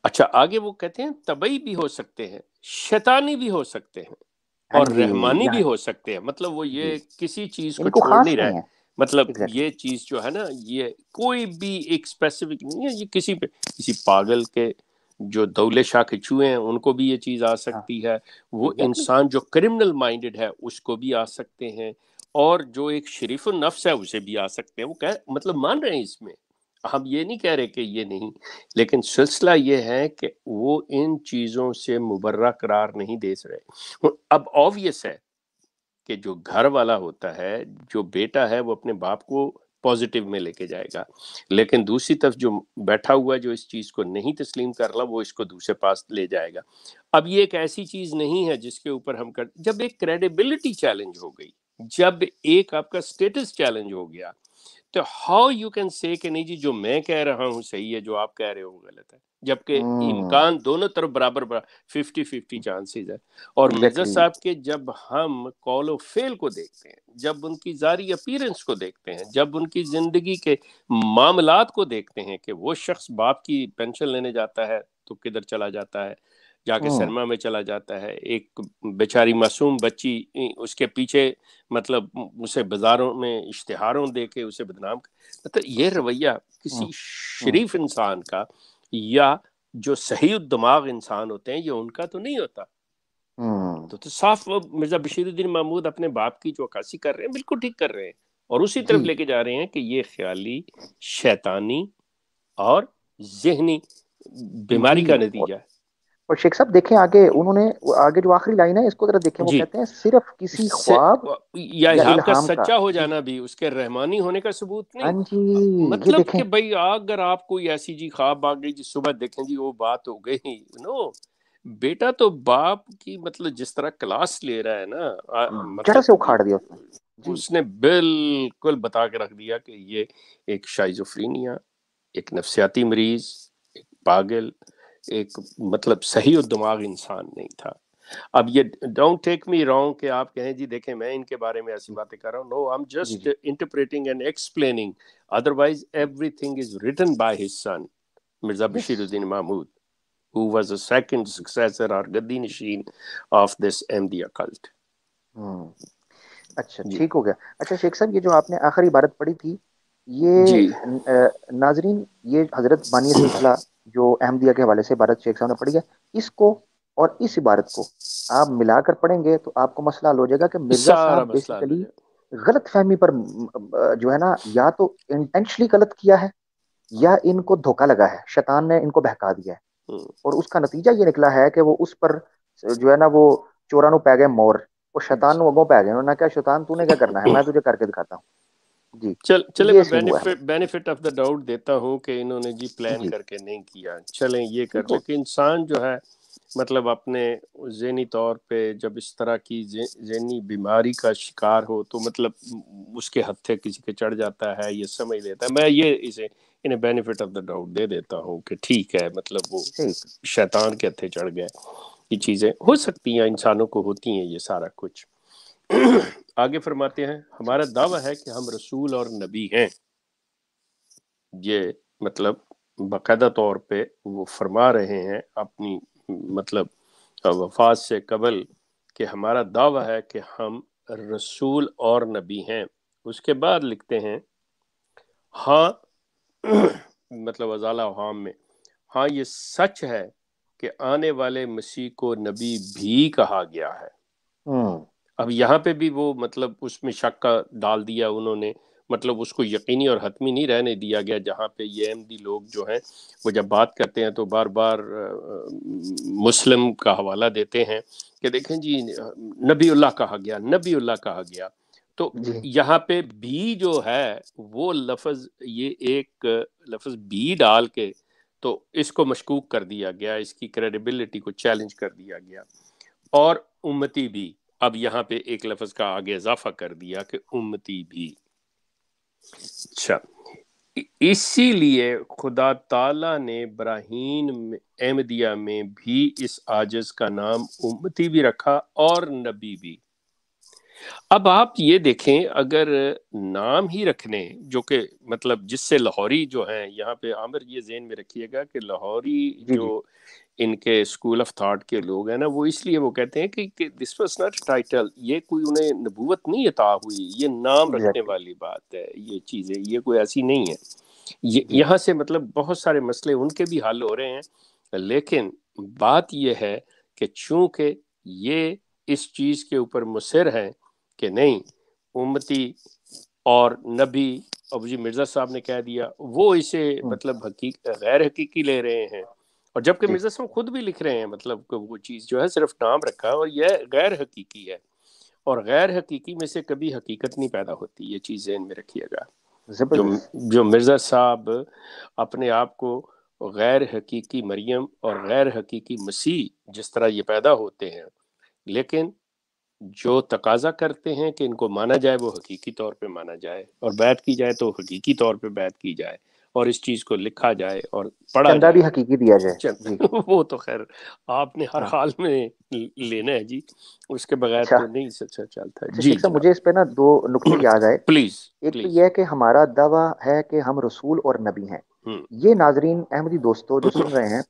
अच्छा आगे वो कहते हैं तबई भी हो सकते हैं, शैतानी भी हो सकते हैं और रहमानी भी हो सकते हैं। मतलब वो ये किसी चीज को छोड़ नहीं रहे, मतलब ये चीज जो है ना, ये कोई भी एक स्पेसिफिक नहीं है, ये किसी पागल के जो दौले शाह के चूहे हैं उनको भी ये चीज आ सकती है, वो इंसान जो क्रिमिनल माइंडेड है उसको भी आ सकते हैं, और जो एक शरीफ नफ्स है उसे भी आ सकते हैं। वो कह मतलब मान रहे हैं, इसमें हम ये नहीं कह रहे कि ये नहीं, लेकिन सिलसिला ये है कि वो इन चीज़ों से मुबर्रा करार नहीं दे रहे। अब ऑब्वियस है कि जो घर वाला होता है, जो बेटा है, वो अपने बाप को पॉजिटिव में लेके जाएगा, लेकिन दूसरी तरफ जो बैठा हुआ जो इस चीज़ को नहीं तस्लीम कर रहा वो इसको दूसरे पास ले जाएगा। अब ये एक ऐसी चीज़ नहीं है जिसके ऊपर हम जब एक क्रेडिबिलिटी चैलेंज हो गई, जब एक आपका स्टेटस चैलेंज हो गया, तो हाउ यू कैन से कि नहीं जी जो मैं कह रहा हूँ सही है, जो आप कह रहे हो गलत है, जबकि इम्कान दोनों तरफ बराबर 50-50 चांसेस है। और मिर्जा साहब के जब हम कॉल ऑफ फेल को देखते हैं, जब उनकी जारी अपीयरेंस को देखते हैं, जब उनकी ज़िंदगी के मामलात को देखते हैं कि वो शख्स बाप की पेंशन लेने जाता है तो किधर चला जाता है, जाके सिनेमा में चला जाता है, एक बेचारी मासूम बच्ची उसके पीछे मतलब उसे बाजारों में इश्तिहारों दे के उसे बदनाम मतलब ये रवैया किसी शरीफ इंसान का या जो सही दिमाग इंसान होते हैं ये उनका तो नहीं होता। तो साफ मिर्जा बशीरुद्दीन महमूद अपने बाप की जो अक्कासी कर रहे हैं बिल्कुल ठीक कर रहे हैं और उसी तरफ लेके जा रहे हैं कि ये ख्याली, शैतानी और जहनी बीमारी का नतीजा है। और शेख साहब देखें आगे, उन्होंने आगे जो आखिरी लाइन है इसको जरा देखें, वो कहते हैं सिर्फ किसी ख्वाब या इल्हाम का सच्चा हो जाना भी उसके रहमानी होने का सबूत नहीं। मतलब कि भाई अगर आपको ऐसी जी ख्वाब आ गई जी सुबह देखें जी वो बात हो गई, नो बेटा तो बाप की मतलब जिस तरह क्लास ले रहा है ना, जड़ से उखाड़ दिया उसने बिल्कुल बता के रख दिया कि ये एक शाइज़ोफ्रेनिया एक नफसियाती मरीज, एक पागल, एक मतलब सही और दिमाग इंसान नहीं था। अब ये डोंट टेक मी रॉन्ग कि आप कहें जी देखें मैं इनके बारे में ऐसी बातें कर रहा हूँ, no I am just interpreting and explaining, otherwise everything is written by his son Mirza Bashiruddin Mahmood, who was a second successor or gaddi nishin of this Ahmadiyya cult. अच्छा ठीक हो गया। अच्छा शेख साहब, ये जो आपने आखिरी इबारत पढ़ी थी, ये नाजरीन ये हजरत बानी सिलसिला जो अहमदिया के हवाले से इबारत शेख साहब ने पढ़ी है, इसको और इस इबारत को आप मिलाकर पढ़ेंगे तो आपको मसला हल हो जाएगा कि मिर्जा साहब बेसिकली गलत फहमी पर जो है ना, या तो इंटेंशनली गलत किया है या इनको धोखा लगा है, शैतान ने इनको बहका दिया है, और उसका नतीजा ये निकला है कि वो उस पर जो है ना वो चोरा नु पै गए मोर, वो शैतान नु अगों पै गए, उन्होंने कहा शैतान तूने क्या करना है, मैं तुझे करके दिखाता हूँ। जी चले मैं बेनिफिट ऑफ द डाउट देता हूँ कि इन्होंने जी प्लान करके नहीं किया, चलें ये कर, लेकिन इंसान जो है मतलब अपने ज़हनी तौर पे जब इस तरह की ज़हनी बीमारी का शिकार हो तो मतलब उसके हत्थे किसी के चढ़ जाता है, ये समझ लेता है। मैं ये इसे इन्हें बेनिफिट ऑफ द डाउट दे देता हूँ कि ठीक है, मतलब वो शैतान के हत्थे चढ़ गए, ये चीज़ें हो सकती हैं, इंसानों को होती हैं ये सारा कुछ। आगे फरमाते हैं, हमारा दावा है कि हम रसूल और नबी हैं, ये मतलब बाकायदा तौर पर वो फरमा रहे हैं अपनी मतलब वफात से कबल कि हमारा दावा है कि हम रसूल और नबी हैं। उसके बाद लिखते हैं, हाँ मतलब अजाला हाम में, हाँ ये सच है कि आने वाले मसीह को नबी भी कहा गया है। अब यहाँ पे भी वो मतलब उसमें शक का डाल दिया उन्होंने, मतलब उसको यकीनी और हतमी नहीं रहने दिया गया। जहाँ पे ये अहमदी लोग जो हैं वो जब बात करते हैं तो बार बार मुस्लिम का हवाला देते हैं कि देखें जी नबीउल्लाह कहा गया, नबीउल्लाह कहा गया, तो यहाँ पे भी जो है वो लफ्ज़, ये एक लफ्ज़ भी डाल के तो इसको मशकूक कर दिया गया, इसकी क्रेडिबिलिटी को चैलेंज कर दिया गया। और उम्मती भी, अब यहाँ पे एक लफ्ज़ का आगे इजाफा कर दिया कि उम्मती भी। अच्छा, इसीलिए खुदा ताला ने इब्राहीन अहमदिया में भी इस आजिज़ का नाम उम्मती भी रखा और नबी भी। अब आप ये देखें, अगर नाम ही रखने जो कि मतलब जिससे लाहौरी जो हैं, यहाँ पे आमिर ये ज़हन में रखिएगा कि लाहौरी जो इनके स्कूल ऑफ थाट के लोग हैं ना, वो इसलिए वो कहते हैं कि दिस वाज नॉट टाइटल, ये कोई उन्हें नबूवत नहीं अता हुई, ये नाम रखने वाली बात है, ये चीज़ें ये कोई ऐसी नहीं है। यहाँ से मतलब बहुत सारे मसले उनके भी हल हो रहे हैं, लेकिन बात यह है कि चूँकि ये इस चीज़ के ऊपर मुसर हैं कि नहीं उम्मती और नबी, अब जी मिर्ज़ा साहब ने कह दिया, वो इसे मतलब गैर हकीकी ले रहे हैं, और जबकि मिर्ज़ा साहब खुद भी लिख रहे हैं मतलब वो चीज़ जो है सिर्फ नाम रखा है और यह गैर हकीकी है, और गैर हकीकी में से कभी हकीकत नहीं पैदा होती। ये चीज़ ज़हन में रखिएगा, जो मिर्ज़ा साहब अपने आप को गैर हकीकी मरियम और गैर हकीकी मसीह जिस तरह ये पैदा होते हैं, लेकिन जो तकाजा करते हैं कि इनको माना जाए वो हकीकी तौर पे माना जाए, और बैत की जाए तो हकीकी तौर पे बैत की जाए, और इस चीज़ को लिखा जाए और पढ़ा जाए, भी हकीकी दिया जाए, वो तो खैर आपने हर हाल में लेना है जी, उसके बगैर तो नहीं सच्चा चलता है जी। मुझे इस पे ना दो नुकते याद आए प्लीज। एक तो यह है कि हमारा दावा है कि हम रसूल और नबी हैं। ये नाजरीन अहमदी दोस्तों जो सुन रहे हैं,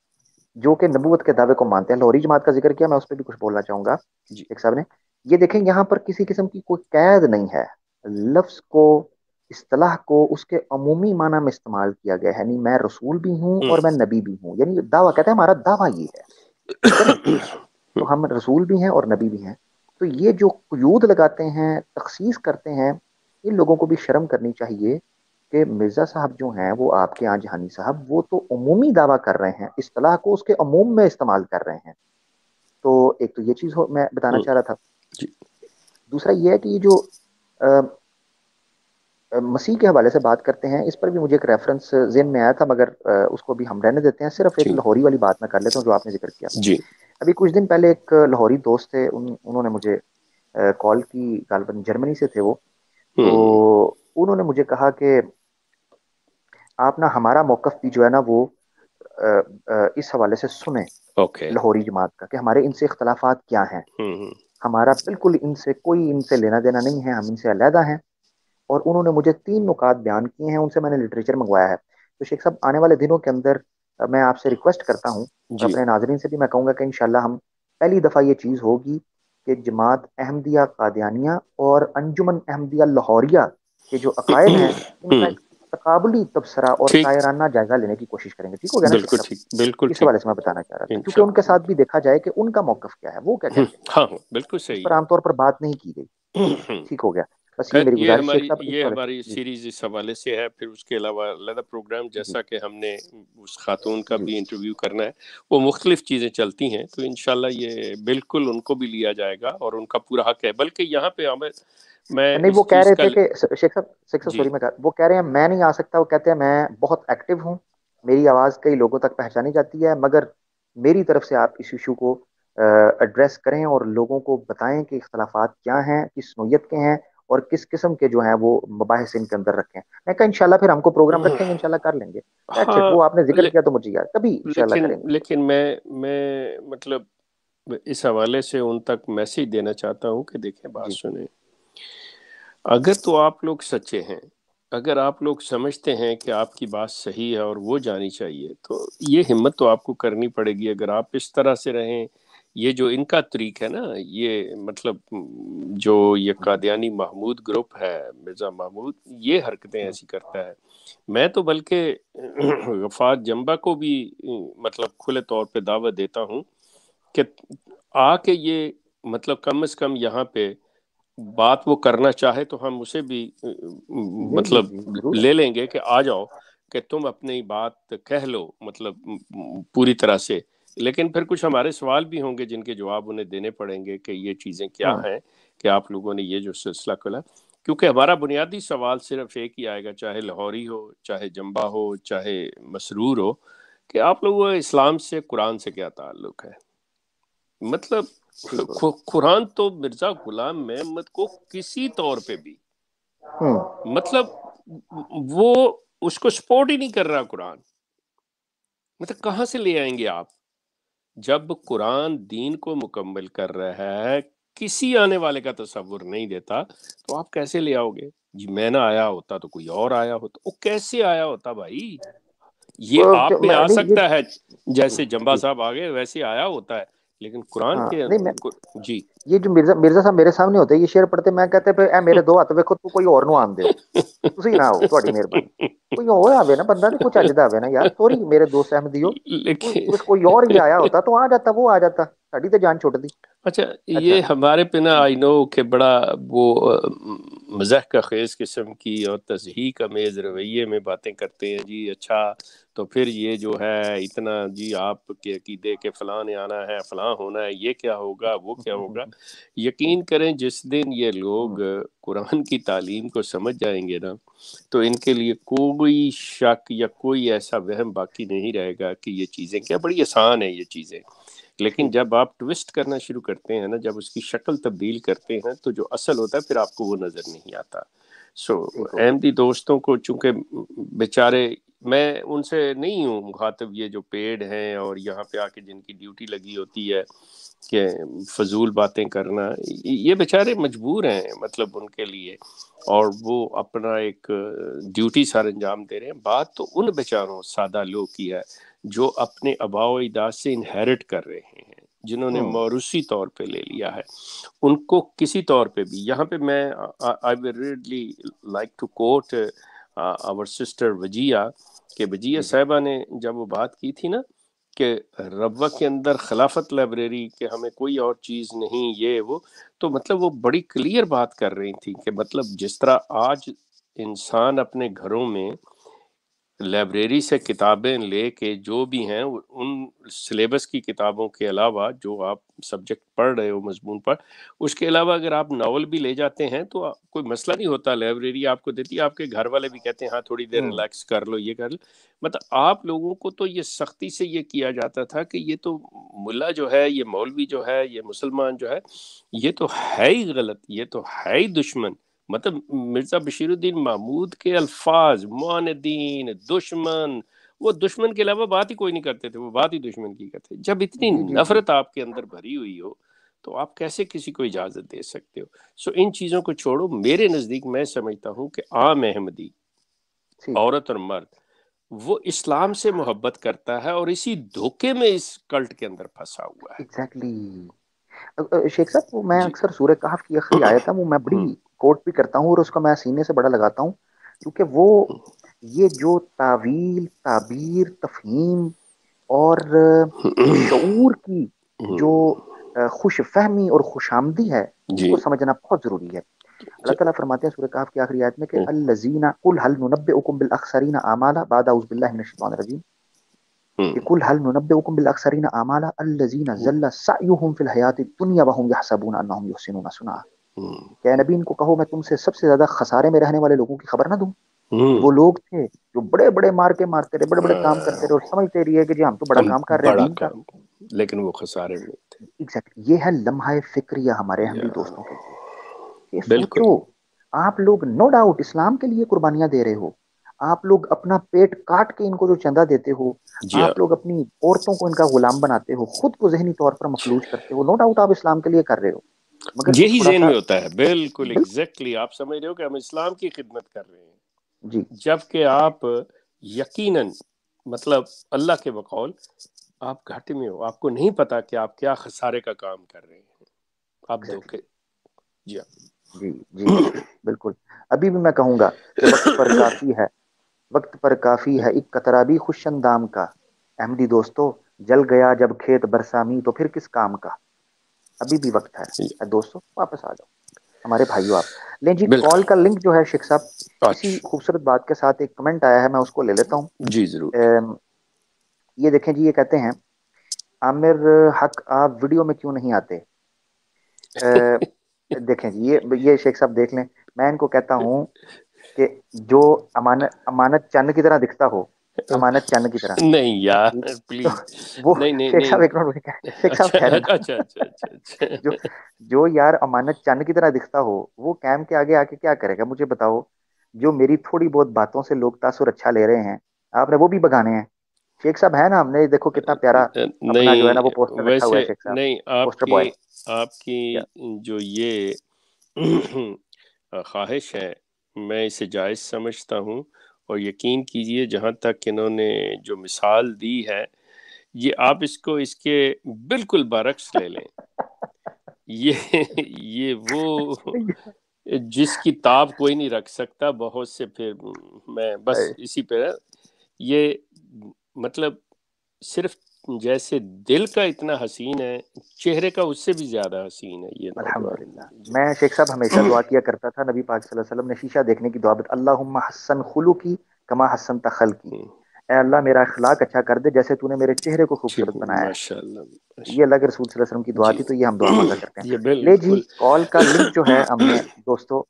जो कि नबूवत के दावे को मानते हैं, लाहौरी जमात का जिक्र किया, मैं उस पर भी कुछ बोलना चाहूंगा शेख साहब ने। ये देखें, यहाँ पर किसी किस्म की कोई कैद नहीं है, लफ्ज को, इस्तलाह को उसके अमूमी माना में इस्तेमाल किया गया है, यानी मैं रसूल भी हूँ और मैं नबी भी हूँ, यानी दावा कहते हैं हमारा दावा ये है तो हम रसूल भी हैं और नबी भी हैं। तो ये जो क़ुयूद लगाते हैं, तखसीस करते हैं, इन लोगों को भी शर्म करनी चाहिए कि मिर्ज़ा साहब जो हैं वो आपके यहाँ जहानी साहब, वो तो अमूमी दावा कर रहे हैं, इस्तिलाह को उसके अमूम में इस्तेमाल कर रहे हैं। तो एक तो ये चीज़ मैं बताना चाह रहा था। दूसरा ये है कि जो मसीह के हवाले से बात करते हैं, इस पर भी मुझे एक रेफरेंस ज़हन में आया था, मगर उसको भी हम रहने देते हैं, सिर्फ एक लाहौरी वाली बात मैं कर लेता हूँ जो आपने जिक्र किया। जी अभी कुछ दिन पहले एक लाहौरी दोस्त थे, उन्होंने मुझे कॉल की, गालबन जर्मनी से थे वो, तो उन्होंने मुझे कहा कि आप ना हमारा मौकफ भी जो है ना वो इस हवाले से सुने लाहौरी जमात का कि हमारे इनसे इख्तलाफात क्या हैं। हमारा बिल्कुल इनसे कोई इनसे लेना देना नहीं है, हम इनसे अलहदा हैं। और उन्होंने मुझे 3 नुकात बयान किए हैं, उनसे मैंने लिटरेचर मंगवाया है। तो शेख साहब आने वाले दिनों के अंदर मैं आपसे रिक्वेस्ट करता हूँ, अपने नाजरीन से भी मैं कहूँगा कि इंशाल्लाह हम पहली दफ़ा ये चीज़ होगी कि जमात अहमदिया कादियानिया और अंजुमन अहमदिया लाहौरिया के जो अकायद हैं उनका तकाबुली तबसरा और शायराना जायजा लेने की कोशिश करेंगे। ठीक हो गया ना? बिल्कुल इस हवाले से मैं बताना चाह रहा था क्योंकि उनके साथ भी देखा जाए कि उनका मौकफ क्या है, वो क्या कहते हैं। हाँ, बिल्कुल सही। पर आमतौर पर बात नहीं की गई। ठीक हो गया, बस ये मेरी गुजारिश है। ये हमारी सीरीज इस हवाले से है। फिर उसके अलावा अलग प्रोग्राम, जैसा कि हमने उस खातून का भी इंटरव्यू करना है, वो मुख्तलिफ चीज़ें चलती हैं। तो इंशाल्लाह ये बिल्कुल उनको भी लिया जाएगा और उनका पूरा हक है। बल्कि यहाँ पे हमें नहीं, वो कह रहे थे कि शेख साहब सॉरी मैं वो कह रहे हैं मैं नहीं आ सकता। वो कहते हैं मैं बहुत एक्टिव हूँ, मेरी आवाज़ कई लोगों तक पहचानी जाती है, मगर मेरी तरफ से आप इस इशू को एड्रेस करें और लोगों को बताएं कि इख्तलाफात क्या हैं, किस नौयत के हैं और किस किस्म के जो हैं वो मबाहिस इनके अंदर रखें। मैं कहा इंशाल्लाह फिर हमको प्रोग्राम रखेंगे, इंशाल्लाह कर लेंगे। वो आपने जिक्र किया तो मुझे याद कभी इंशाल्लाह करेंगे। लेकिन मैं मतलब इस हवाले से उन तक मैसेज देना चाहता हूँ कि देखें, बात सुने। अगर तो आप लोग सच्चे हैं, अगर आप लोग समझते हैं कि आपकी बात सही है और वो जानी चाहिए, तो ये हिम्मत तो आपको करनी पड़ेगी। अगर आप इस तरह से रहें, ये जो इनका तरीक है ना, ये मतलब जो ये कादियानी महमूद ग्रुप है, मिर्ज़ा महमूद, ये हरकतें ऐसी करता है। मैं तो बल्कि गफार जंबा को भी मतलब खुले तौर पे दावा देता हूँ कि आके ये मतलब कम से कम यहाँ पे बात वो करना चाहे तो हम उसे भी मतलब ले लेंगे कि आ जाओ कि तुम अपनी बात कह लो, मतलब पूरी तरह से। लेकिन फिर कुछ हमारे सवाल भी होंगे जिनके जवाब उन्हें देने पड़ेंगे कि ये चीज़ें क्या हैं कि आप लोगों ने ये जो सिलसिला खोला। क्योंकि हमारा बुनियादी सवाल सिर्फ एक ही आएगा, चाहे लाहौरी हो, चाहे जंबा हो, चाहे मसरूर हो, कि आप लोगों इस्लाम से, कुरान से क्या ताल्लुक़ है। मतलब कुरान तो मिर्जा गुलाम महमद को किसी तौर पे भी मतलब वो उसको सपोर्ट ही नहीं कर रहा कुरान। मतलब कहाँ से ले आएंगे आप, जब कुरान दीन को मुकम्मल कर रहा है, किसी आने वाले का तस्वुर नहीं देता, तो आप कैसे ले आओगे जी? मैं ना आया होता तो कोई और आया होता। वो कैसे आया होता भाई? ये आप में आ सकता है, जैसे जंबा साहब आ गए वैसे आया होता है, लेकिन कुरान के नहीं। जी ये जो मिर्जा साहब मेरे सामने होते, ये शेर पढ़ते, मैं कहते पे मेरे दो हथ वेखो, तू कोई और नु आंदे तुसी ना हो, तोड़ी मेहरबानी कोई और आवे ना, बंदा नहीं कुछ अजदा आवे ना यार, सॉरी मेरे दोस्त अहमदियो, कोई और ही आया होता तो आ जाता, वो आ जाता, साडी तो जान छुट दी। अच्छा, ये हमारे पे ना आई नो के बड़ा वो मजाक का खेज किस्म की और तजही का मेज रवैये में बातें करते हैं जी। अच्छा तो फिर ये जो है इतना जी आपके अकीदे के फलां ने आना है, फलां होना है, ये क्या होगा, वो क्या होगा। यकीन करें जिस दिन ये लोग कुरान की तालीम को समझ जाएंगे ना, तो इनके लिए कोई शक या कोई ऐसा वहम बाकी नहीं रहेगा कि ये चीज़ें क्या बड़ी आसान है ये चीज़ें। लेकिन जब आप ट्विस्ट करना शुरू करते हैं ना, जब उसकी शक्ल तब्दील करते हैं, तो जो असल होता है फिर आपको वो नज़र नहीं आता। सो अहमदी दोस्तों को चूँकि बेचारे, मैं उनसे नहीं हूँ मुखातब, ये जो पेड़ हैं और यहाँ पे आके जिनकी ड्यूटी लगी होती है कि फजूल बातें करना, ये बेचारे मजबूर हैं, मतलब उनके लिए, और वो अपना एक ड्यूटी सर अंजाम दे रहे हैं। बात तो उन बेचारों सादा लोग की है जो अपने आबाओ अजदाद से इनहेरिट कर रहे हैं, जिन्होंने मौरूसी तौर पे ले लिया है। उनको किसी तौर पे भी यहाँ पे मैं I really like to quote our sister Wajiha के वजीहा साहिबा ने जब वो बात की थी ना कि रब्वा के अंदर खिलाफत लाइब्रेरी के हमें कोई और चीज़ नहीं, ये वो, तो मतलब वो बड़ी क्लियर बात कर रही थी कि मतलब जिस तरह आज इंसान अपने घरों में लाइब्रेरी से किताबें ले के जो भी हैं, उन सिलेबस की किताबों के अलावा जो आप सब्जेक्ट पढ़ रहे हो मजमून पर, उसके अलावा अगर आप नावल भी ले जाते हैं तो कोई मसला नहीं होता, लाइब्रेरी आपको देती है, आपके घर वाले भी कहते हैं हाँ थोड़ी देर रिलैक्स कर लो, ये कर लो। मतलब आप लोगों को तो ये सख्ती से ये किया जाता था कि ये तो मुल्ला जो है, ये मौलवी जो है, ये मुसलमान जो है, ये तो है ही गलत, ये तो है ही दुश्मन, मतलब मिर्ज़ा बशीरुद्दीन महमूद के अल्फाज मुआनदीन, दुश्मन, वो दुश्मन के अलावा बात ही कोई नहीं करते थे, वो बात ही दुश्मन की करते। जब इतनी नफरत आपके अंदर भरी हुई हो तो आप कैसे किसी को इजाज़त दे सकते हो। सो इन चीज़ों को छोड़ो, मेरे नज़दीक मैं समझता हूँ कि आम अहमदी, औरत और मर्द, वो इस्लाम से मोहब्बत करता है और इसी धोखे में इस कल्ट के अंदर फंसा हुआ है। एग्जैक्टली। शेख साहब, वो मैं अक्सर सूरह कहफ की आखिरी आयत है, वो मैं बड़ी कोट भी करता हूँ और उसका मैं सीने से बड़ा लगाता हूँ, क्योंकि वो ये जो तावील, ताबीर, तफहीम और शऊर की जो खुश फहमी और खुशामदी है, उसको समझना बहुत ज़रूरी है। अल्लाह ताला फरमाते हैं सूरह कहफ की आखिरी आयत में कि अल्लज़ीना कुल हल नुनब्बिउकुम बिल अखसरीना आमाला बाद औज़ु बिल्लाहि मिनश शैतानिर रजीम, कुल हल नुनब्बिउकुम बिल अखसरीना आमाला अल्लज़ीना ज़ल्ला सअयुहुम फिल हयातिद दुन्या वहुम यहसबूना अन्नहुम युहसिनूना सुनआ। क्या नबी, इनको कहो मैं तुमसे सबसे ज्यादा खसारे में रहने वाले लोगों की खबर ना दूं? वो लोग थे जो बड़े बड़े मारते रहे, बड़े बड़े काम करते रहे और समझते रहे कि जी हम तो बड़ा काम कर रहे हैं, लेकिन वो खसारे में थे। एग्जैक्टली, ये है लम्हा फिक्रिया हमारे हम दोस्तों के लिए। बिल्कुल, आप लोग नो डाउट इस्लाम के लिए कुर्बानियां दे रहे हो, आप लोग अपना पेट काट के इनको जो चंदा देते हो, आप लोग अपनी औरतों को इनका गुलाम बनाते हो, खुद को ज़हनी तौर पर मखलूज करते हो, नो डाउट आप इस्लाम के लिए कर रहे हो, मगर यही ज़हन में होता है। बिल्कुल, एग्जैक्टली, आप समझ रहे हो कि हम इस्लाम की खिदमत कर रहे हैं जी, जबकि आप यकीनन मतलब अल्लाह के बकौल आप घाटे में हो, आपको नहीं पता कि आप क्या खसारे का काम कर रहे हैं, आप धोखे। जी जी जी बिल्कुल। अभी भी मैं कहूँगा वक्त पर काफ़ी है, वक्त पर काफ़ी है एक कतरा भी खुशंदाम का, अहमदी दोस्तों जल गया जब खेत बरसामी तो फिर किस काम का। अभी भी वक्त है दोस्तों, वापस आ जाओ हमारे भाइयों आप। लें जी, कॉल का लिंक जो है शेख साहब, इसी खूबसूरत बात के साथ एक कमेंट आया है, मैं उसको ले लेता हूँ। जी जरूर। ये देखें जी, ये कहते हैं आमिर हक आप वीडियो में क्यों नहीं आते। देखें जी, ये शेख साहब देख लें, मैं इनको कहता हूँ कि जो अमानत चंद की तरह दिखता हो, अमानत चंद की तरह नहीं यार, प्लीज वो शेख साहब एक मिनट, शेख साहब अच्छा जो यार अमानत चंद की तरह दिखता हो वो कैम के आगे आके क्या करेगा मुझे बताओ। जो मेरी थोड़ी बहुत बातों से लोग तासुर अच्छा ले रहे हैं, आपने वो भी बगाने हैं शेख साहब, है ना। हमने देखो कितना प्यारा अपना जो है ना वो पोस्टर रखा हुआ है शेख साहब, नहीं पोस्टर बॉय। आपकी जो ये ख्वाहिश है मैं इसे जायज़ समझता हूँ, और यकीन कीजिए जहाँ तक इन्होंने जो मिसाल दी है ये आप इसको इसके बिल्कुल बरक्स ले लें। ये वो जिसकी ताब कोई नहीं रख सकता, बहुत से फिर मैं बस इसी पर ये मतलब सिर्फ जैसे दिल का इतना हसीन है, चेहरे का उससे भी ज्यादा हसीन है ये। अल्हम्दुलिल्लाह, मैं शेख साहब हमेशा दुआ किया करता था, नबी पाक सल्लल्लाहु अलैहि वसल्लम ने शीशा देखने की दुआ बताई, अल्लाहुम्मा हसन खुलुकी कमा हसन तखल की, ऐ अल्लाह मेरा अखलाक अच्छा कर दे जैसे तूने मेरे चेहरे को खूबसूरत बनाया। माशाल्लाह, ये अल्लाह के रसूल सल्लल्लाहु अलैहि वसल्लम की दुआ थी, तो ये हम दुआ मांगा करते हैं। ले जी, कॉल का लिंक जो है हमने दोस्तों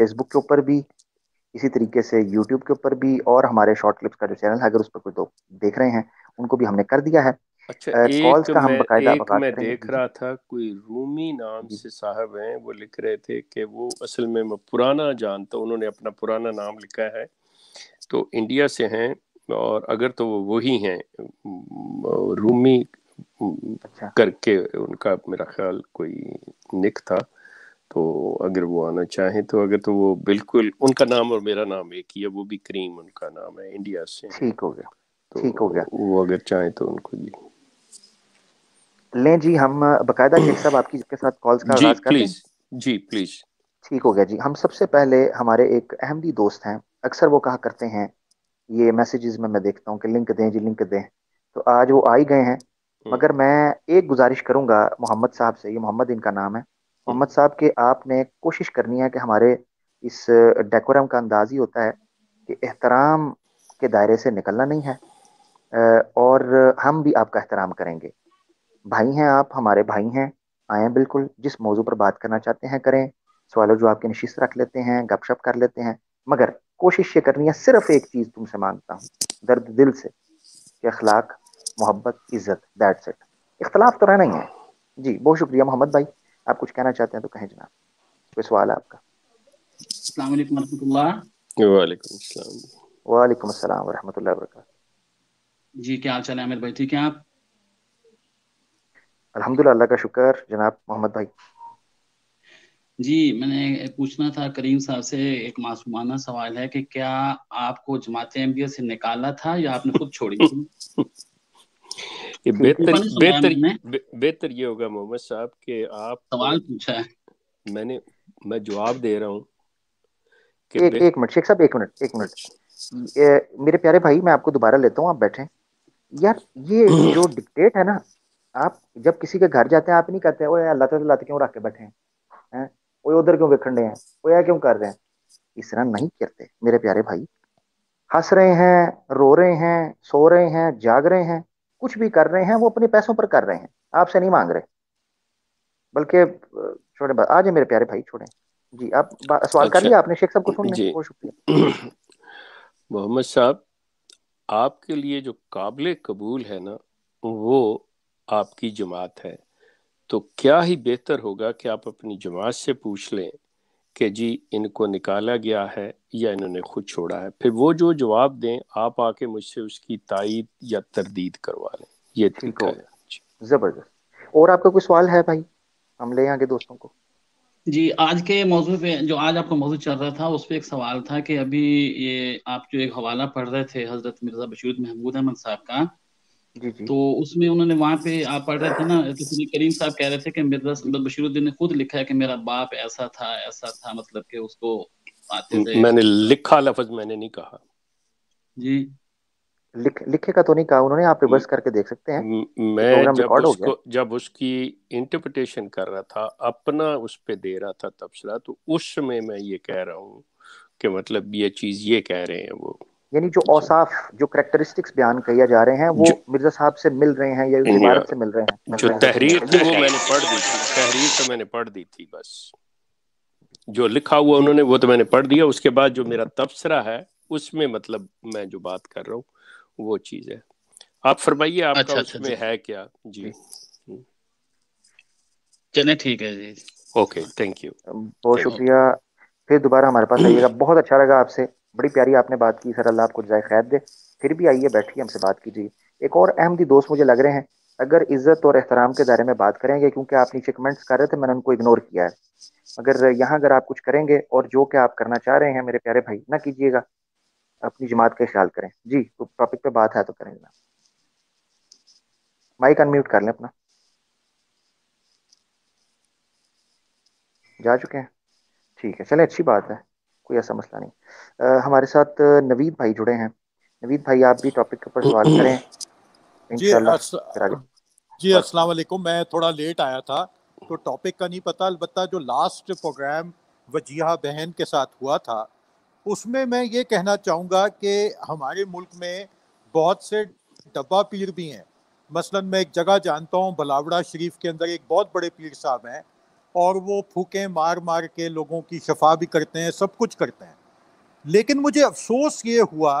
फेसबुक के ऊपर भी, इसी तरीके से यूट्यूब के ऊपर भी, और हमारे शॉर्ट क्लिप्स का जो चैनल है अगर उस पर कोई लोग देख रहे हैं उनको भी हमने कर दिया है। अच्छा, कॉल्स का हम बकायदा मैं देख रहा था, कोई रूमी नाम से साहब हैं, वो लिख रहे थे कि वो असल में मैं पुराना जानता, उन्होंने अपना पुराना नाम लिखा है, तो इंडिया से हैं और अगर तो वो वही हैं रूमी करके, उनका मेरा ख्याल कोई निक था, तो अगर वो आना चाहें तो, अगर तो वो बिल्कुल उनका नाम और मेरा नाम एक ही है, वो भी करीम उनका नाम है, इंडिया से। ठीक हो गया, ठीक हो गया, वो अगर चाहें तो उनको जी। लें जी, हम बकायदा शेख साहब आपकी के साथ कॉल्स का आगाज कर रहे हैं जी, प्लीज। ठीक हो गया जी। हम सबसे पहले, हमारे एक अहमदी दोस्त हैं, अक्सर वो कहा करते हैं ये मैसेजेस में मैं देखता हूँ कि लिंक दें जी, लिंक दें, तो आज वो आ ही गए हैं, मगर मैं एक गुजारिश करूँगा मोहम्मद साहब से, ये मोहम्मद इनका नाम है, मोहम्मद साहब के आपने कोशिश करनी है कि हमारे इस डेकोरम का अंदाज ही होता है कि एहतराम के दायरे से निकलना नहीं है, और हम भी आपका एहतराम करेंगे। भाई हैं आप, हमारे भाई हैं, आए बिल्कुल, जिस मौजू पर बात करना चाहते हैं करें, सवालों जो आपके नशीस रख लेते हैं, गपशप कर लेते हैं, मगर कोशिश ये करनी है, सिर्फ एक चीज़ तुमसे मांगता हूँ दर्द दिल से, कि अखलाक, मोहब्बत, इज़्ज़त, दैट्स इट, इख्तलाफ तो रहना ही है जी। बहुत शुक्रिया मोहम्मद भाई, आप कुछ कहना चाहते हैं तो कहें जनाब, कोई सवाल है आपका। अस्सलाम वालेकुम रहमतुल्लाह। वालेकुम अस्सलाम। वालेकुम अस्सलाम व रहमतुल्लाहि व बरकातहू। जी क्या हाल चाल है आमिर भाई, ठीक हैं आप? अल्हम्दुलिल्लाह, अल्लाह का शुक्र। जनाब मोहम्मद भाई जी, मैंने पूछना था करीम साहब से, एक मासूमाना सवाल है कि क्या आपको जमात एमबीए से निकाला था या आपने खुद छोड़ी थी? ये बेहतर ये होगा मोहम्मद साहब कि आप सवाल पूछा है, मैं जवाब दे रहा हूँ। एक मिनट शेख साहब, एक मिनट मेरे प्यारे भाई, मैं आपको दोबारा लेता हूँ, आप बैठें। यार ये जो डिक्टेट है ना, आप जब किसी के घर जाते हैं आप नहीं कहते ओए अल्लाह ताला लात क्यों रख के बैठे हैं, ओए उधर क्यों बिखंडे हैं, ओए क्यों कर रहे हैं, इस तरह नहीं करते मेरे प्यारे भाई। हंस रहे हैं, रो रहे हैं, सो रहे हैं, जाग रहे हैं, कुछ भी कर रहे हैं, वो अपने पैसों पर कर रहे हैं, आपसे नहीं मांग रहे, बल्कि छोड़े बात आज मेरे प्यारे भाई, छोड़े जी। आप सवाल कर लिया आपने शेख साहब को, सुनने बहुत शुक्रिया। मोहम्मद साहब, आपके लिए जो काबिल कबूल है ना वो आपकी जमात है, तो क्या ही बेहतर होगा कि आप अपनी जमात से पूछ लें कि जी इनको निकाला गया है या इन्होंने खुद छोड़ा है, फिर वो जो जवाब दें आप आके मुझसे उसकी तायीद या तरदीद करवा लें। ये ठीक है, जबरदस्त। और आपका कोई सवाल है भाई हमले यहाँ के दोस्तों को? जी आज के मौजूद पे, जो आज आपका मौजूद चल रहा था उस पर एक सवाल था कि अभी ये आप जो एक हवाला पढ़ रहे थे हजरत मिर्जा बशीरुद्दीन महमूद अहमद साहब का, जी। तो उसमें उन्होंने वहाँ पे आप पढ़ रहे थे ना, तो करीम साहब कह रहे थे कि मिर्जा बशीरुद्दीन ने खुद लिखा है कि मेरा बाप ऐसा था, मतलब कि उसको आते थे। मैंने लिखा लफ्ज मैंने नहीं कहा जी, लिखे का तो नहीं कहा उन्होंने, आप रिवर्स करके देख सकते हैं। मैं जब उसकी इंटरप्रिटेशन कर रहा था, अपना उस पे दे रहा था तबसरा, तो उस समय मैं ये कह रहा हूँ कि मतलब ये चीज ये कह रहे हैं वो, यानी जो औसाफ जो करेक्टरिस्टिक्स बयान किया जा रहे हैं वो मिर्जा साहब से मिल रहे हैं या इबारत से मिल रहे हैं। जो तहरीर थी वो मैंने पढ़ दी थी, तहरीर तो मैंने पढ़ दी थी, बस जो लिखा हुआ उन्होंने वो तो मैंने पढ़ दिया, उसके बाद जो मेरा तबसरा है उसमें मतलब मैं जो बात कर रहा हूँ वो चीज है। आप फरमाइए आपका अच्छा, उसमें है क्या जी? चलिए ठीक है जी, ओके, थैंक यू, बहुत शुक्रिया। फिर दोबारा हमारे पास आइएगा, बहुत अच्छा लगा आपसे, बड़ी प्यारी आपने बात की सर, अल्लाह आपको जज़ाय खैर दे। फिर भी आइए, बैठिए, हमसे बात कीजिए। एक और अहमदी दोस्त मुझे लग रहे हैं, अगर इज्जत और एहतराम के दायरे में बात करेंगे, क्योंकि आप नीचे कमेंट्स कर रहे थे मैंने उनको इग्नोर किया है, अगर यहाँ अगर आप कुछ करेंगे और जो कि आप करना चाह रहे हैं मेरे प्यारे भाई ना कीजिएगा, अपनी जमात का ख्याल करें जी। तो टॉपिक पे बात है तो करें ना, माइक अनम्यूट कर लें अपना। जा चुके हैं, ठीक है, चले अच्छी बात है, कोई ऐसा मसला नहीं। हमारे साथ नवीद भाई जुड़े हैं। नवीद भाई आप भी टॉपिक के ऊपर सवाल करें इंशाल्लाह। जी अस्सलाम वालेकुम, मैं थोड़ा लेट आया था तो टॉपिक का नहीं पता, अलबत्ता जो लास्ट प्रोग्राम वजीहा बहन के साथ हुआ था उसमें मैं ये कहना चाहूँगा कि हमारे मुल्क में बहुत से डब्बा पीर भी हैं। मसलन मैं एक जगह जानता हूँ बलावड़ा शरीफ के अंदर एक बहुत बड़े पीर साहब हैं और वो फूके मार मार के लोगों की शफा भी करते हैं, सब कुछ करते हैं, लेकिन मुझे अफसोस ये हुआ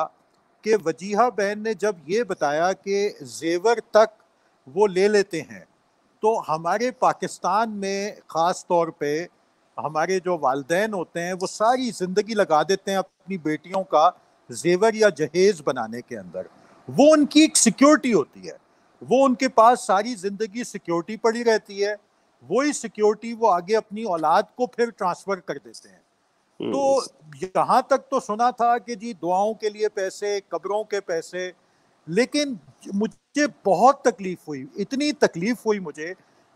कि वजीहा बहन ने जब ये बताया कि जेवर तक वो ले लेते हैं, तो हमारे पाकिस्तान में ख़ास तौर पर हमारे जो वालदैन होते हैं वो सारी ज़िंदगी लगा देते हैं अपनी बेटियों का जेवर या जहेज़ बनाने के अंदर। वो उनकी एक सिक्योरिटी होती है, वो उनके पास सारी ज़िंदगी सिक्योरिटी पड़ी रहती है, वही सिक्योरिटी वो आगे अपनी औलाद को फिर ट्रांसफ़र कर देते हैं। तो यहाँ तक तो सुना था कि जी दुआओं के लिए पैसे, कब्रों के पैसे, लेकिन मुझे बहुत तकलीफ़ हुई, इतनी तकलीफ़ हुई मुझे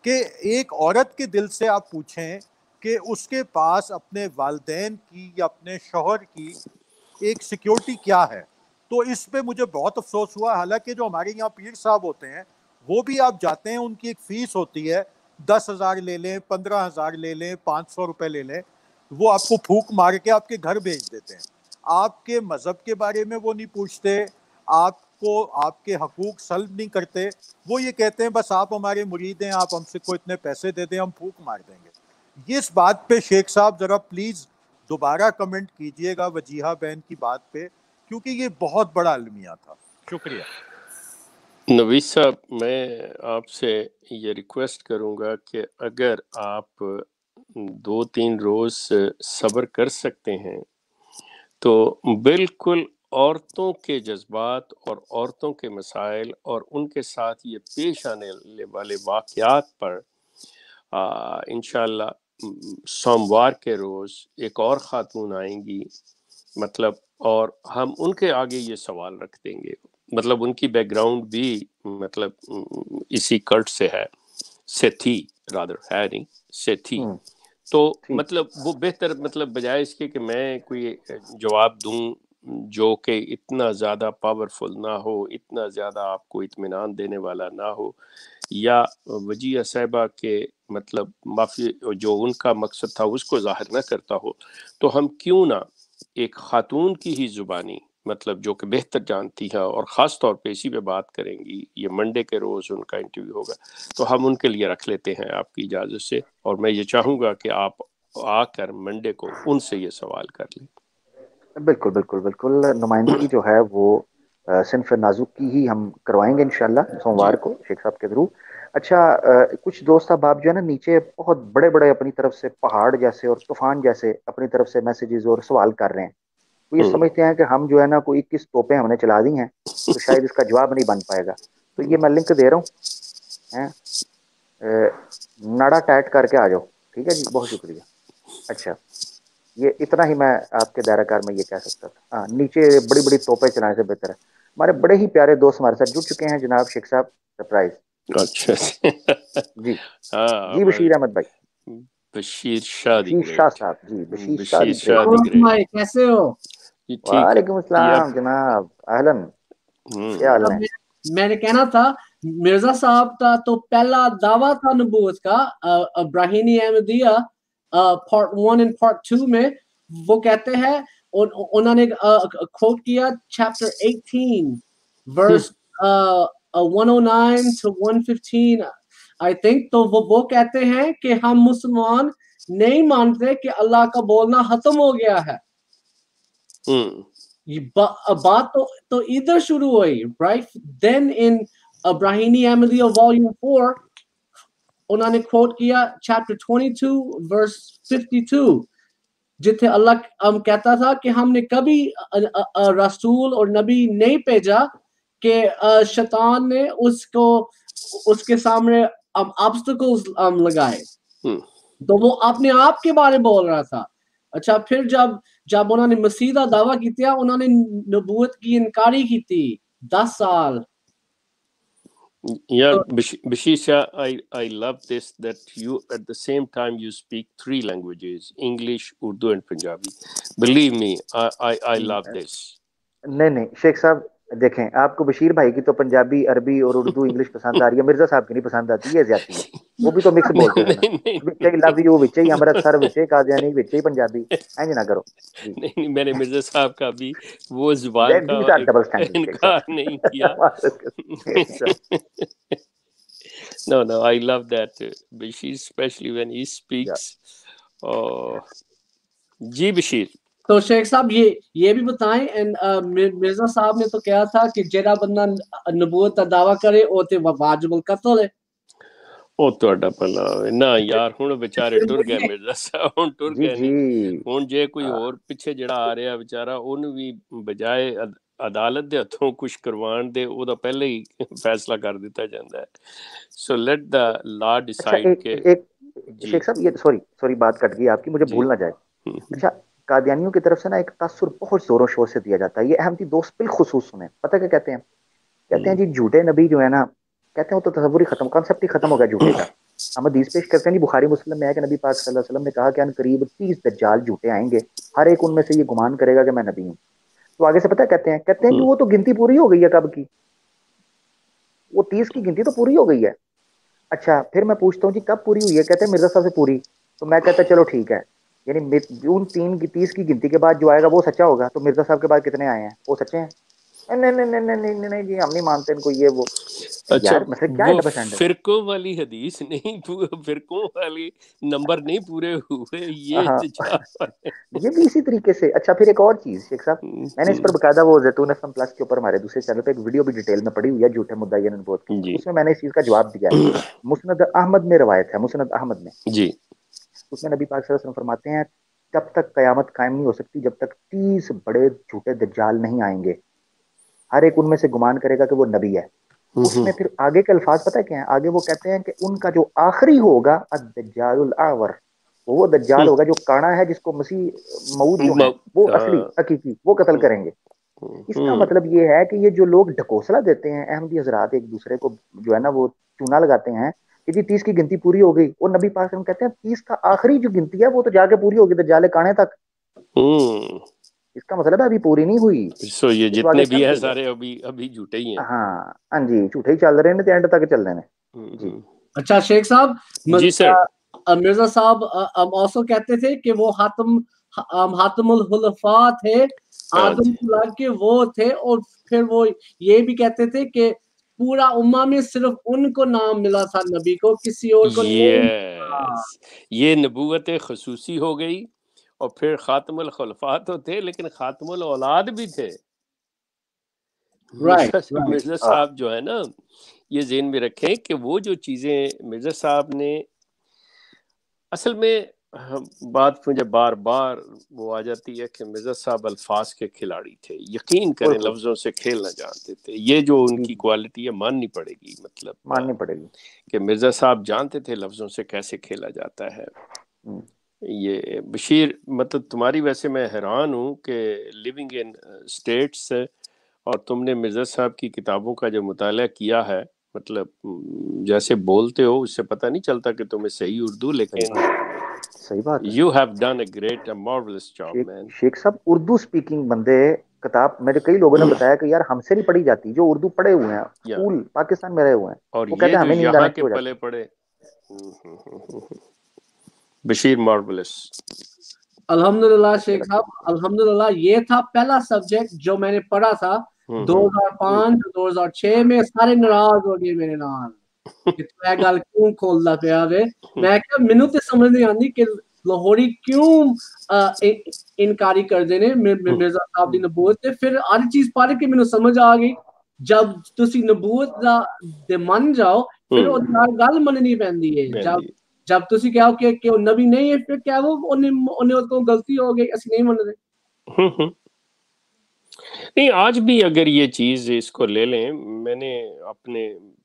कि एक औरत के दिल से आप पूछें कि उसके पास अपने वालदैन की या अपने शोहर की एक सिक्योरिटी क्या है। तो इस पे मुझे बहुत अफसोस हुआ। हालांकि जो हमारे यहाँ पीर साहब होते हैं वो भी आप जाते हैं, उनकी एक फ़ीस होती है, 10,000 ले लें, 15,000 ले लें, 500 रुपये ले लें, वो आपको फूक मार के आपके घर भेज देते हैं। आपके मज़हब के बारे में वो नहीं पूछते, आपको आपके हकूक़ सल्ब नहीं करते, वो ये कहते हैं बस आप हमारे मुरीद हैं, आप हमसे को इतने पैसे दे दें, हम फूक मार देंगे। इस बात पे शेख साहब ज़रा प्लीज़ दोबारा कमेंट कीजिएगा वजीहा बहन की बात पे, क्योंकि ये बहुत बड़ा अलमिया था। शुक्रिया नवीद साहब, मैं आपसे ये रिक्वेस्ट करूँगा कि अगर आप दो तीन रोज सब्र कर सकते हैं तो बिल्कुल औरतों के जज्बात और औरतों के मसाइल और उनके साथ ये पेश आने वाले वाक़यात पर इंशाल्लाह सोमवार के रोज़ एक और खातून आएंगी, मतलब, और हम उनके आगे ये सवाल रख देंगे, मतलब उनकी बैकग्राउंड भी मतलब इसी कल्ट से है, से थी, रादर है नहीं, से थी, तो मतलब वो बेहतर, मतलब बजाय इसके कि मैं कोई जवाब दूं जो कि इतना ज़्यादा पावरफुल ना हो, इतना ज़्यादा आपको इत्मीनान देने वाला ना हो, या वजीहा साहिबा के मतलब माफी जो उनका मकसद था उसको जाहिर ना करता हो, तो हम क्यों ना एक खातून की ही ज़ुबानी, मतलब जो कि बेहतर जानती है और ख़ास तौर पे इसी पे बात करेंगी, ये मंडे के रोज़ उनका इंटरव्यू होगा, तो हम उनके लिए रख लेते हैं आपकी इजाज़त से। और मैं ये चाहूँगा कि आप आकर मंडे को उनसे ये सवाल कर लें। बिल्कुल बिल्कुल बिल्कुल, नुमाइंदगी जो है वो सिंफ नाजुक की ही हम करवाएंगे इंशाल्लाह सोमवार को शेख साहब के थ्रू। अच्छा, कुछ दोस्त अब आप जो है ना नीचे बहुत बड़े बड़े अपनी तरफ से पहाड़ जैसे और तूफान जैसे अपनी तरफ से मैसेजेस और सवाल कर रहे हैं, वो ये समझते हैं कि हम जो है ना कोई 21 तोपें हमने चला दी हैं तो शायद इसका जवाब नहीं बन पाएगा, तो ये मैं लिंक दे रहा हूँ, नाड़ा टाइट करके आ जाओ। ठीक है जी, बहुत शुक्रिया। अच्छा, ये इतना ही मैं आपके दायराकार में ये कह सकता था। हाँ, नीचे बड़ी बड़ी तोपें चलाने से बेहतर है। हमारे बड़े ही प्यारे दोस्त हमारे साथ जुड़ चुके हैं जनाब शेख साहब, सरप्राइज। अच्छा जी, जी बशीर अहमद भाई, बशीर शाह साहब जी, बशीर शाह कैसे हो? वालेकुम अस्सलाम जनाब, अहलन, क्या हाल है? मैंने कहना था मिर्जा साहब का तो पहला दावा था नबूवत का, Barahin Ahmadiyya part 1 and part 2 में, वो कहते हैं उन्होंने कोट किया chapter 18 verse 109 to 115 I think, तो वो कहते हैं कि हम मुसलमान नहीं मानते कि अल्लाह का बोलना खत्म हो गया है। ये बात तो इधर शुरू हुई, right? Then in Barahin Ahmadiyya volume 4 उन्होंने कोट किया चैप्टर 22 वर्स 52 जिथे अल्लाह कहता था कि हमने कभी रसूल और नबी नहीं भेजा कि शैतान ने उसको उसके सामने ऑब्स्टिकल्स लगाए, तो वो अपने आप के बारे बोल रहा था। अच्छा, फिर जब उन्होंने मसीदा दावा किया, उन्होंने नबूवत की इनकारी की थी 10 साल। Yeah, Bishisha, I love this that you at the same time you speak 3 languages, English, Urdu and Punjabi. Believe me, I love this. नहीं शेख साहब देखें, आपको बशीर भाई की तो पंजाबी, अरबी और उर्दू इंग्लिश पसंद आ रही है, मिर्जा साहब की नहीं पसंद आती है, ज्यादा है वो भी तो मिक्स बोलते हैं, विच ही लव यू, विच ही अमृतसर, विच ही कादियानी, विच ही पंजाबी, ऐसे ना करो। नहीं, मैंने मिर्जा साहब का भी वो जुबान का इनकार नहीं किया। No, I love that, especially when he speaks. जी बशीर, तो शेख साहब ये भी बताएं, एंड मिर्जा साहब ने तो कहा था कि जेड़ा बंदा नबूवत का दावा करे ओ ते वाजिबुल कत्ल है। ओ तोड़ा भला ना यार, हुन बेचारे टुर गए मिर्जा साहब, हुन टुर गए जी। हुन जे कोई और पीछे जेड़ा आ रहा बेचारा, ओनु भी बजाय अदालत दे हथों कुछ करवाण दे, ओदा पहले ही फैसला कर दिता जांदा है। So let the law decide के। एक शेख साहब, ये सॉरी बात कट गई आपकी, मुझे भूल ना जाए। अच्छा, कादियानियों की तरफ से ना एक तासुर बहुत जोरों शोर से दिया जाता है, ये अहमदी दोस्त बिलखुसूस सुने, पता क्या कहते हैं? कहते हैं जी झूठे नबी जो है ना, कहते हैं वो तो तस्वुर ही खत्म, कॉन्सेप्ट ही खत्म हो गया झूठे का। हम हदीस पेश करते हैं, बुखारी मुस्लिम में है कि नबी पाक सल्लल्लाहु अलैहि वसल्लम ने कहा कि अन करीब 30 दज्जाल झूठे आएंगे, हर एक उनमें से ये गुमान करेगा कि मैं नबी हूँ। तो आगे से पता कहते हैं कि वो तो गिनती पूरी हो गई है, कब की? वो 30 की गिनती तो पूरी हो गई है। अच्छा, फिर मैं पूछता हूँ जी कब पूरी हुई है? कहते हैं मिर्जा साहब से पूरी। तो मैं कहता चलो ठीक है, यानी जून 3 की 30 की गिनती के बाद जो आएगा वो सच्चा होगा। तो मिर्जा साहब के बाद कितने आए हैं, वो सच्चे हैं? नहीं जी, हम नहीं मानते इनको, ये वो। अच्छा, यार मतलब क्या है? फिरकों वाली हदीस नहीं, फिरकों वाली नंबर नहीं पूरे हुए, ये भी इसी तरीके से। अच्छा, फिर एक और चीज शेख साहब, मैंने इस पर बकायदा वो जैतून FM प्लस के ऊपर हमारे दूसरे चैनल पे एक वीडियो भी डिटेल में पड़ी हुई है झूठे मुद्दायन नबूवत की, उसमें मैंने इस चीज का जवाब दिया है। मुस्नद अहमद में रवायत है, मुस्नद अहमद में जी, उसमें नबी पाक सल्लल्लाहु अलैहि वसल्लम फरमाते हैं तब तक क़यामत कायम नहीं हो सकती जब तक 30 बड़े झूठे दज्जाल नहीं आएंगे, हर एक उनमें से गुमान करेगा कि वो नबी है। उसमें फिर आगे के अल्फाज पता क्या है, आगे वो कहते हैं कि उनका जो आखिरी होगा अद-दज्जालुल अवर, वो दज्जाल होगा जो काना है, जिसको मसीह मऊद है, वो असली हकीकी वो कत्ल करेंगे। इसका मतलब ये है कि ये जो लोग ढकोसला देते हैं अहमदी हजरात एक दूसरे को जो है ना वो चूना लगाते हैं कि जी 30 की गिनती पूरी हो गई, और नबी पाक कहते हैं 30 का आखिरी जो गिनती है वो तो जाके पूरी होगी दज्जाल काने तक। इसका मतलब है अभी पूरी नहीं हुई, सो ये जितने भी है सारे अभी झूठे ही हैं। हाँ जी, झूठे ही चल रहे हैं, एंड तक चल रहे हैं जी। अच्छा शेख साहब, मिर्जा साहब आल्सो कहते थे कि वो हातमुल हुलफा थे, आदम के वो थे, और फिर वो ये भी कहते थे कि पूरा उम्मा में सिर्फ उनको नाम मिला था नबी को, किसी और को ये नबूवत खसूसी हो गई, और फिर खातमुल खलफा तो थे लेकिन खातमुल औलाद भी थे। मिर्जा साहब जो है ना ये ज़हन में रखें कि वो जो चीज़ें मिर्जा साहब ने असल में बात मुझे बार बार वो आ जाती है कि मिर्जा साहब अल्फाज के खिलाड़ी थे, यकीन करें लफ्जों से खेलना जानते थे। ये जो उनकी क्वालिटी है माननी पड़ेगी, मतलब माननी पड़ेगी कि मिर्जा साहब जानते थे लफ्जों से कैसे खेला जाता है। ये बशीर मतलब तुम्हारी वैसे मैं हैरान हूँ कि लिविंग इन स्टेट्स और तुमने मिर्ज़ा साहब की किताबों का जो मुताला किया है, मतलब जैसे बोलते हो उससे पता नहीं चलता कि तुम्हें सही उर्दू, लेकिन सही बात you have done a great marvellous job man. Sheikh साहब उर्दू स्पीकिंग बंदे किताब मेरे कई लोगों ने बताया कि यार हमसे नहीं पढ़ी जाती, जो उर्दू पढ़े हुए हैं स्कूल पाकिस्तान में रहे हुए हैं और वो कहते हैं हमें यहाँ के पले पड़े। बशीर मार्वलस, अल्हम्दुलिल्लाह शेख साहब अल्हम्दुलिल्लाह। ये था पहला सब्जेक्ट जो मैंने पढ़ा था 2005-2006 में। सारे नाराज हो गए मेरे नाल कि तू ये गल क्यों खोलदा पिया वे, मैं क्या मेनू तो समझ नहीं आंदी कि लाहौरी क्यों इनकारी करदे ने मिर्जा साहब दी नबूवत ते। फिर हर चीज पढ़ के मेनू समझ आ गई, जब तुसी नबूवत दा दे मन जाओ फिर ओ नाल गल मननी पैंदी है। जब तुसी कहो कि वो नबी नहीं है फिर क्या वो उन्हें गलती हो गई ऐसी नहीं मनते। नहीं आज भी अगर ये चीज़ इसको ले लें, मैंने अपने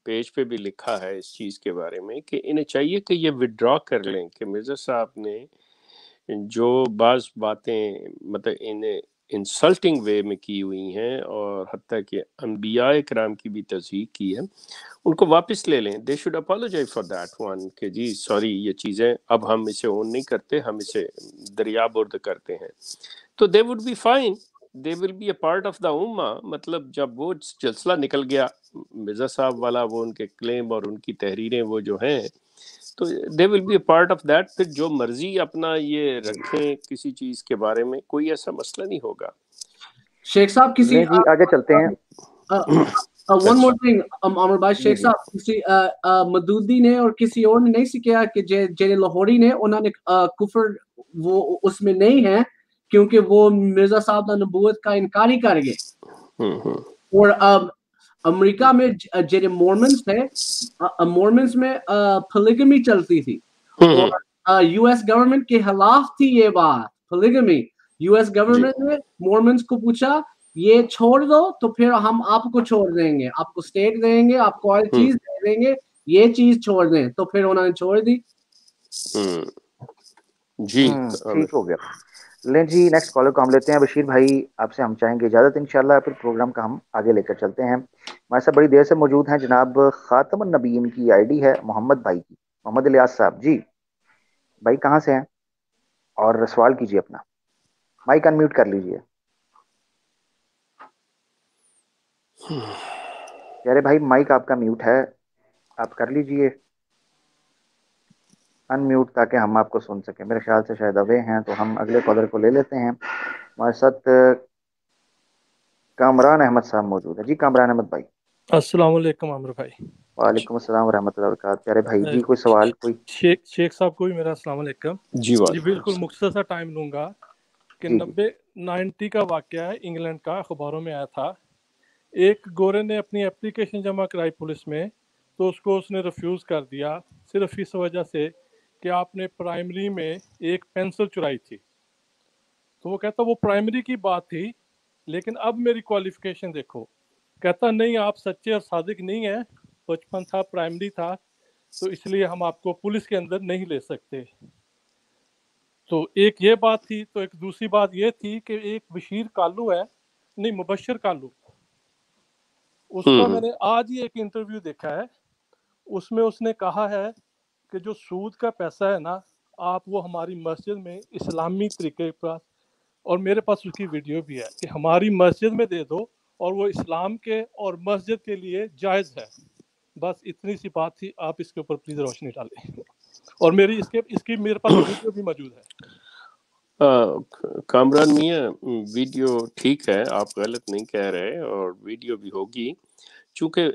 पेज पे भी लिखा है इस चीज़ के बारे में कि इन्हें चाहिए कि ये विड्रॉ कर लें कि मिर्ज़ा साहब ने जो बाज़ बातें मतलब इन्हें इंसल्टिंग वे में की हुई हैं और हत्ता कि अम्बिया कराम की भी तज़हीक की है, उनको वापस ले लें। They should apologise for that one कि जी सॉरी ये चीज़ें अब हम इसे ओन नहीं करते, हम इसे दरियाबुर्द करते हैं, तो they would be fine, they will be a part of the उम्मा। मतलब जब वो जलसला निकल गया मिर्ज़ा साहब वाला, वो उनके क्लेम और उनकी तहरीरें वो जो हैं, तो they will be part of that. फिर जो मर्जी अपना ये रखें किसी चीज के बारे में, कोई ऐसा मसला नहीं होगा। शेख साहब किसी आगे चलते हैं। वन मोर थिंग अमर भाई, शेख साहब किसी मदूदी ने और किसी और ने नहीं सीखा कि जे लाहौरी ने उन्होंने कुफर वो उसमें नहीं है क्योंकि वो मिर्जा साहब का नबूवत का इनकारी कर गए। और अब अमेरिका में जो मोर्मन्स थे, मोर्मन्स में पोलिगमी चलती थी और यूएस गवर्नमेंट के खिलाफ थी ये बात, पोलिगमी। यूएस गवर्नमेंट ने मोर्मन्स को पूछा ये छोड़ दो तो फिर हम आपको छोड़ देंगे, आपको स्टेट देंगे, आपको हर चीज दे देंगे, ये चीज छोड़ दें, तो फिर उन्होंने छोड़ दी। जी ठीक हो गया। लें जी नेक्स्ट कॉलर को हम लेते हैं। बशीर भाई आपसे हम चाहेंगे इजाज़त, इंशाल्लाह फिर प्रोग्राम का हम आगे लेकर चलते हैं। हमारे साथ बड़ी देर से मौजूद हैं जनाब खातम नबीन की आईडी है मोहम्मद भाई की, मोहम्मद इलियास साहब। जी भाई कहाँ से हैं और सवाल कीजिए, अपना माइक अनम्यूट कर लीजिए। अरे भाई माइक आपका म्यूट है, आप कर लीजिए अनम्यूट ताकि हम आपको सुन सकें। मेरे ख्याल से शायद अवे हैं, तो हम अगले कॉलर को ले लेते हैं। हमारे साथ कामरान अहमद साहब मौजूद है। जी कामरान अहमद भाई अस्सलाम वालेकुम। आमिर भाई वालेकुम अस्सलाम व रहमतुल्लाहि व बरकातहू। प्यारे भाई जी कोई सवाल कोई शेख साहब को भी मेरा अस्सलाम वालेकुम। जी बिल्कुल मुख्तसर सा टाइम लूँगा कि 90 का वाक़या है, इंग्लैंड का अखबारों में आया था। एक गोरे ने अपनी एप्लीकेशन जमा कराई पुलिस में, तो उसको उसने रिफ्यूज़ कर दिया सिर्फ इस वजह से कि आपने प्राइमरी में एक पेंसिल चुराई थी, तो वो कहता वो प्राइमरी की बात थी, लेकिन अब मेरी क्वालिफिकेशन देखो। कहता नहीं आप सच्चे और सादिक नहीं हैं, बचपन था, प्राइमरी था, तो इसलिए हम आपको पुलिस के अंदर नहीं ले सकते। तो एक ये बात थी, तो एक दूसरी बात ये थी कि एक मुबशर कालू, उसका मैंने आज ही एक इंटरव्यू देखा है, उसमें उसने कहा है कि जो सूद का पैसा है ना, आप वो हमारी मस्जिद में इस्लामी तरीके पर, और मेरे पास उसकी वीडियो भी है, कि हमारी मस्जिद में दे दो और वो इस्लाम के और मस्जिद के लिए जायज़ है। बस इतनी सी बात थी, आप इसके ऊपर प्लीज़ रोशनी डालें। और मेरी इसकी मेरे पास वीडियो भी मौजूद है। कामरान मियाँ, वीडियो ठीक है, आप गलत नहीं कह रहे, और वीडियो भी होगी, चूँकि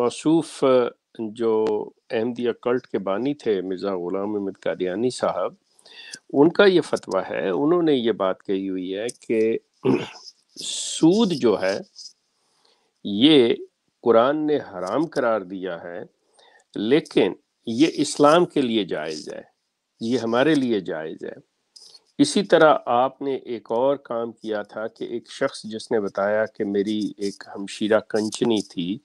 मौसूफ जो अहमदिया कल्ट के बानी थे मिर्ज़ा ग़ुलाम अहमद कादियानी साहब, उनका ये फतवा है, उन्होंने ये बात कही हुई है कि सूद जो है ये कुरान ने हराम करार दिया है, लेकिन ये इस्लाम के लिए जायज़ है, ये हमारे लिए जायज़ है। इसी तरह आपने एक और काम किया था कि एक शख्स जिसने बताया कि मेरी एक हमशीरा कंचनी थी,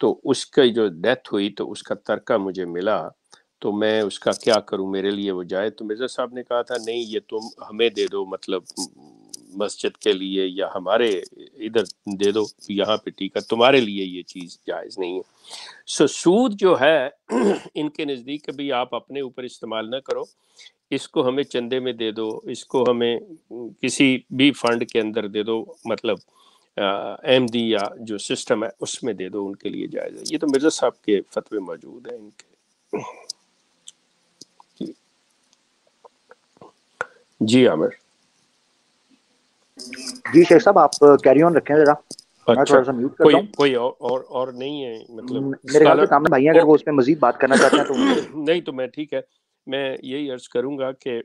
तो उसकी जो डेथ हुई तो उसका तरका मुझे मिला, तो मैं उसका क्या करूं, मेरे लिए वो जाए। तो मिर्ज़ा साहब ने कहा था नहीं ये तुम हमें दे दो, मतलब मस्जिद के लिए या हमारे इधर दे दो, यहाँ पे टीका, तुम्हारे लिए ये चीज़ जायज़ नहीं है। सो सूद जो है इनके नज़दीक कभी आप अपने ऊपर इस्तेमाल ना करो, इसको हमें चंदे में दे दो, इसको हमें किसी भी फंड के अंदर दे दो, मतलब एमडी या जो सिस्टम है उसमें दे दो, उनके लिए जायज़ है। ये तो मिर्ज़ा साहब के फतवे मौजूद हैं इनके। जी आमिर जी, शेख साहब आप कैरी ऑन रखें जरा। अच्छा, कोई और नहीं है, मतलब मेरे ख्याल से सामने भाई हैं, अगर वो उस पे मजीद बात करना चाहते हैं तो नहीं, तो मैं ठीक है, मैं यही अर्ज करूंगा कि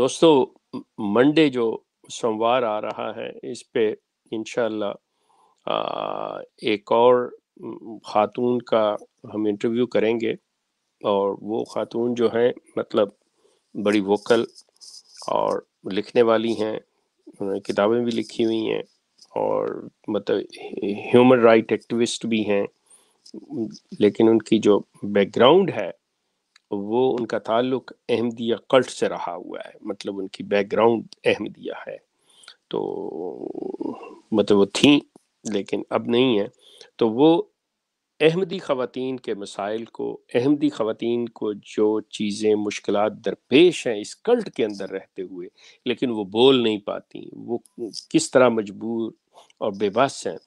दोस्तों मंडे जो सोमवार आ रहा है, इस पे इंशाल्लाह एक और खातून का हम इंटरव्यू करेंगे, और वो खातून जो हैं मतलब बड़ी वोकल और लिखने वाली हैं, उन्होंने किताबें भी लिखी हुई हैं, और मतलब ह्यूमन राइट एक्टिविस्ट भी हैं, लेकिन उनकी जो बैकग्राउंड है वो उनका ताल्लुक अहमदिया कल्ट से रहा हुआ है, मतलब उनकी बैकग्राउंड अहमदिया है, तो मतलब वो थी लेकिन अब नहीं है। तो वो अहमदी ख़वातीन के मसाइल को, अहमदी ख़वातीन को जो चीज़ें मुश्किलात दरपेश हैं इस कल्ट के अंदर रहते हुए, लेकिन वो बोल नहीं पाती, वो किस तरह मजबूर और बेबस हैं,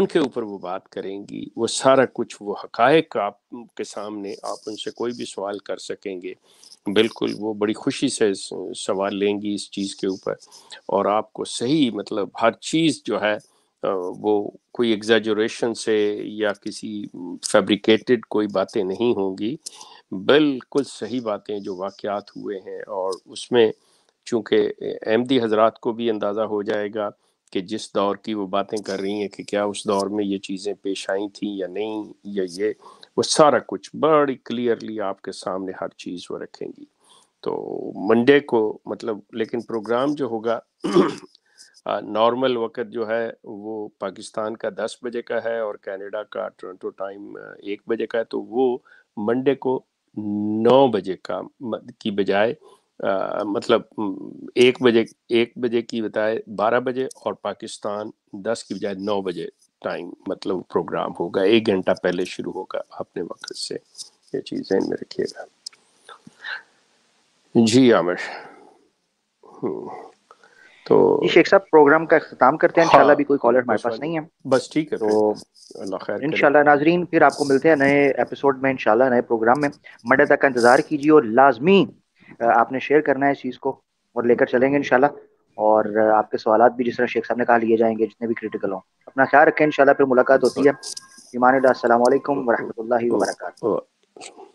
उनके ऊपर वो बात करेंगी। वो सारा कुछ, वो हकायक आपके सामने, आप उनसे कोई भी सवाल कर सकेंगे, बिल्कुल वो बड़ी खुशी से सवाल लेंगी इस चीज़ के ऊपर, और आपको सही मतलब हर चीज़ जो है वो कोई एग्जैजरेशन से या किसी फैब्रिकेटेड कोई बातें नहीं होंगी, बिल्कुल सही बातें जो वाक़यात हुए हैं। और उसमें चूँकि अहमदी हजरात को भी अंदाज़ा हो जाएगा कि जिस दौर की वो बातें कर रही हैं कि क्या उस दौर में ये चीज़ें पेश आई थी या नहीं, या ये वो सारा कुछ बड़ी क्लियरली आपके सामने हर चीज़ वो रखेंगी। तो मंडे को मतलब, लेकिन प्रोग्राम जो होगा नॉर्मल वक़्त जो है वो पाकिस्तान का 10 बजे का है और कनाडा का टोरंटो टाइम 1 बजे का है, तो वो मंडे को 9 बजे का की बजाय मतलब 1 बजे की बताए 12 बजे और पाकिस्तान 10 की बजाय 9 बजे टाइम मतलब प्रोग्राम होगा, 1 घंटा पहले शुरू होगा अपने वक्त से। ये चीज़ें इनमें रखिएगा। जी आमिर, तो शेख साहब प्रोग्राम का अख्ताम करते हैं इंशाल्लाह। भी कोई कॉलर हमारे पास नहीं है, बस ठीक है, तो अल्लाह खैर करे इंशाल्लाह। नाजरीन फिर आपको मिलते हैं नए एपिसोड में इंशाल्लाह, नए प्रोग्राम में। मंडे तक का इंतज़ार कीजिए और लाजमी आपने शेयर करना है इस चीज़ को, और लेकर चलेंगे इंशाल्लाह, और आपके सवालात भी जिस तरह शेख साहब ने कहा लिए जाएंगे, जितने भी क्रिटिकल हों। अपना ख्याल रखें इंशाल्लाह, फिर मुलाकात होती है। इमानुल्लाह, अस्सलाम वालेकुम व रहमतुल्लाहि व बरकातहू।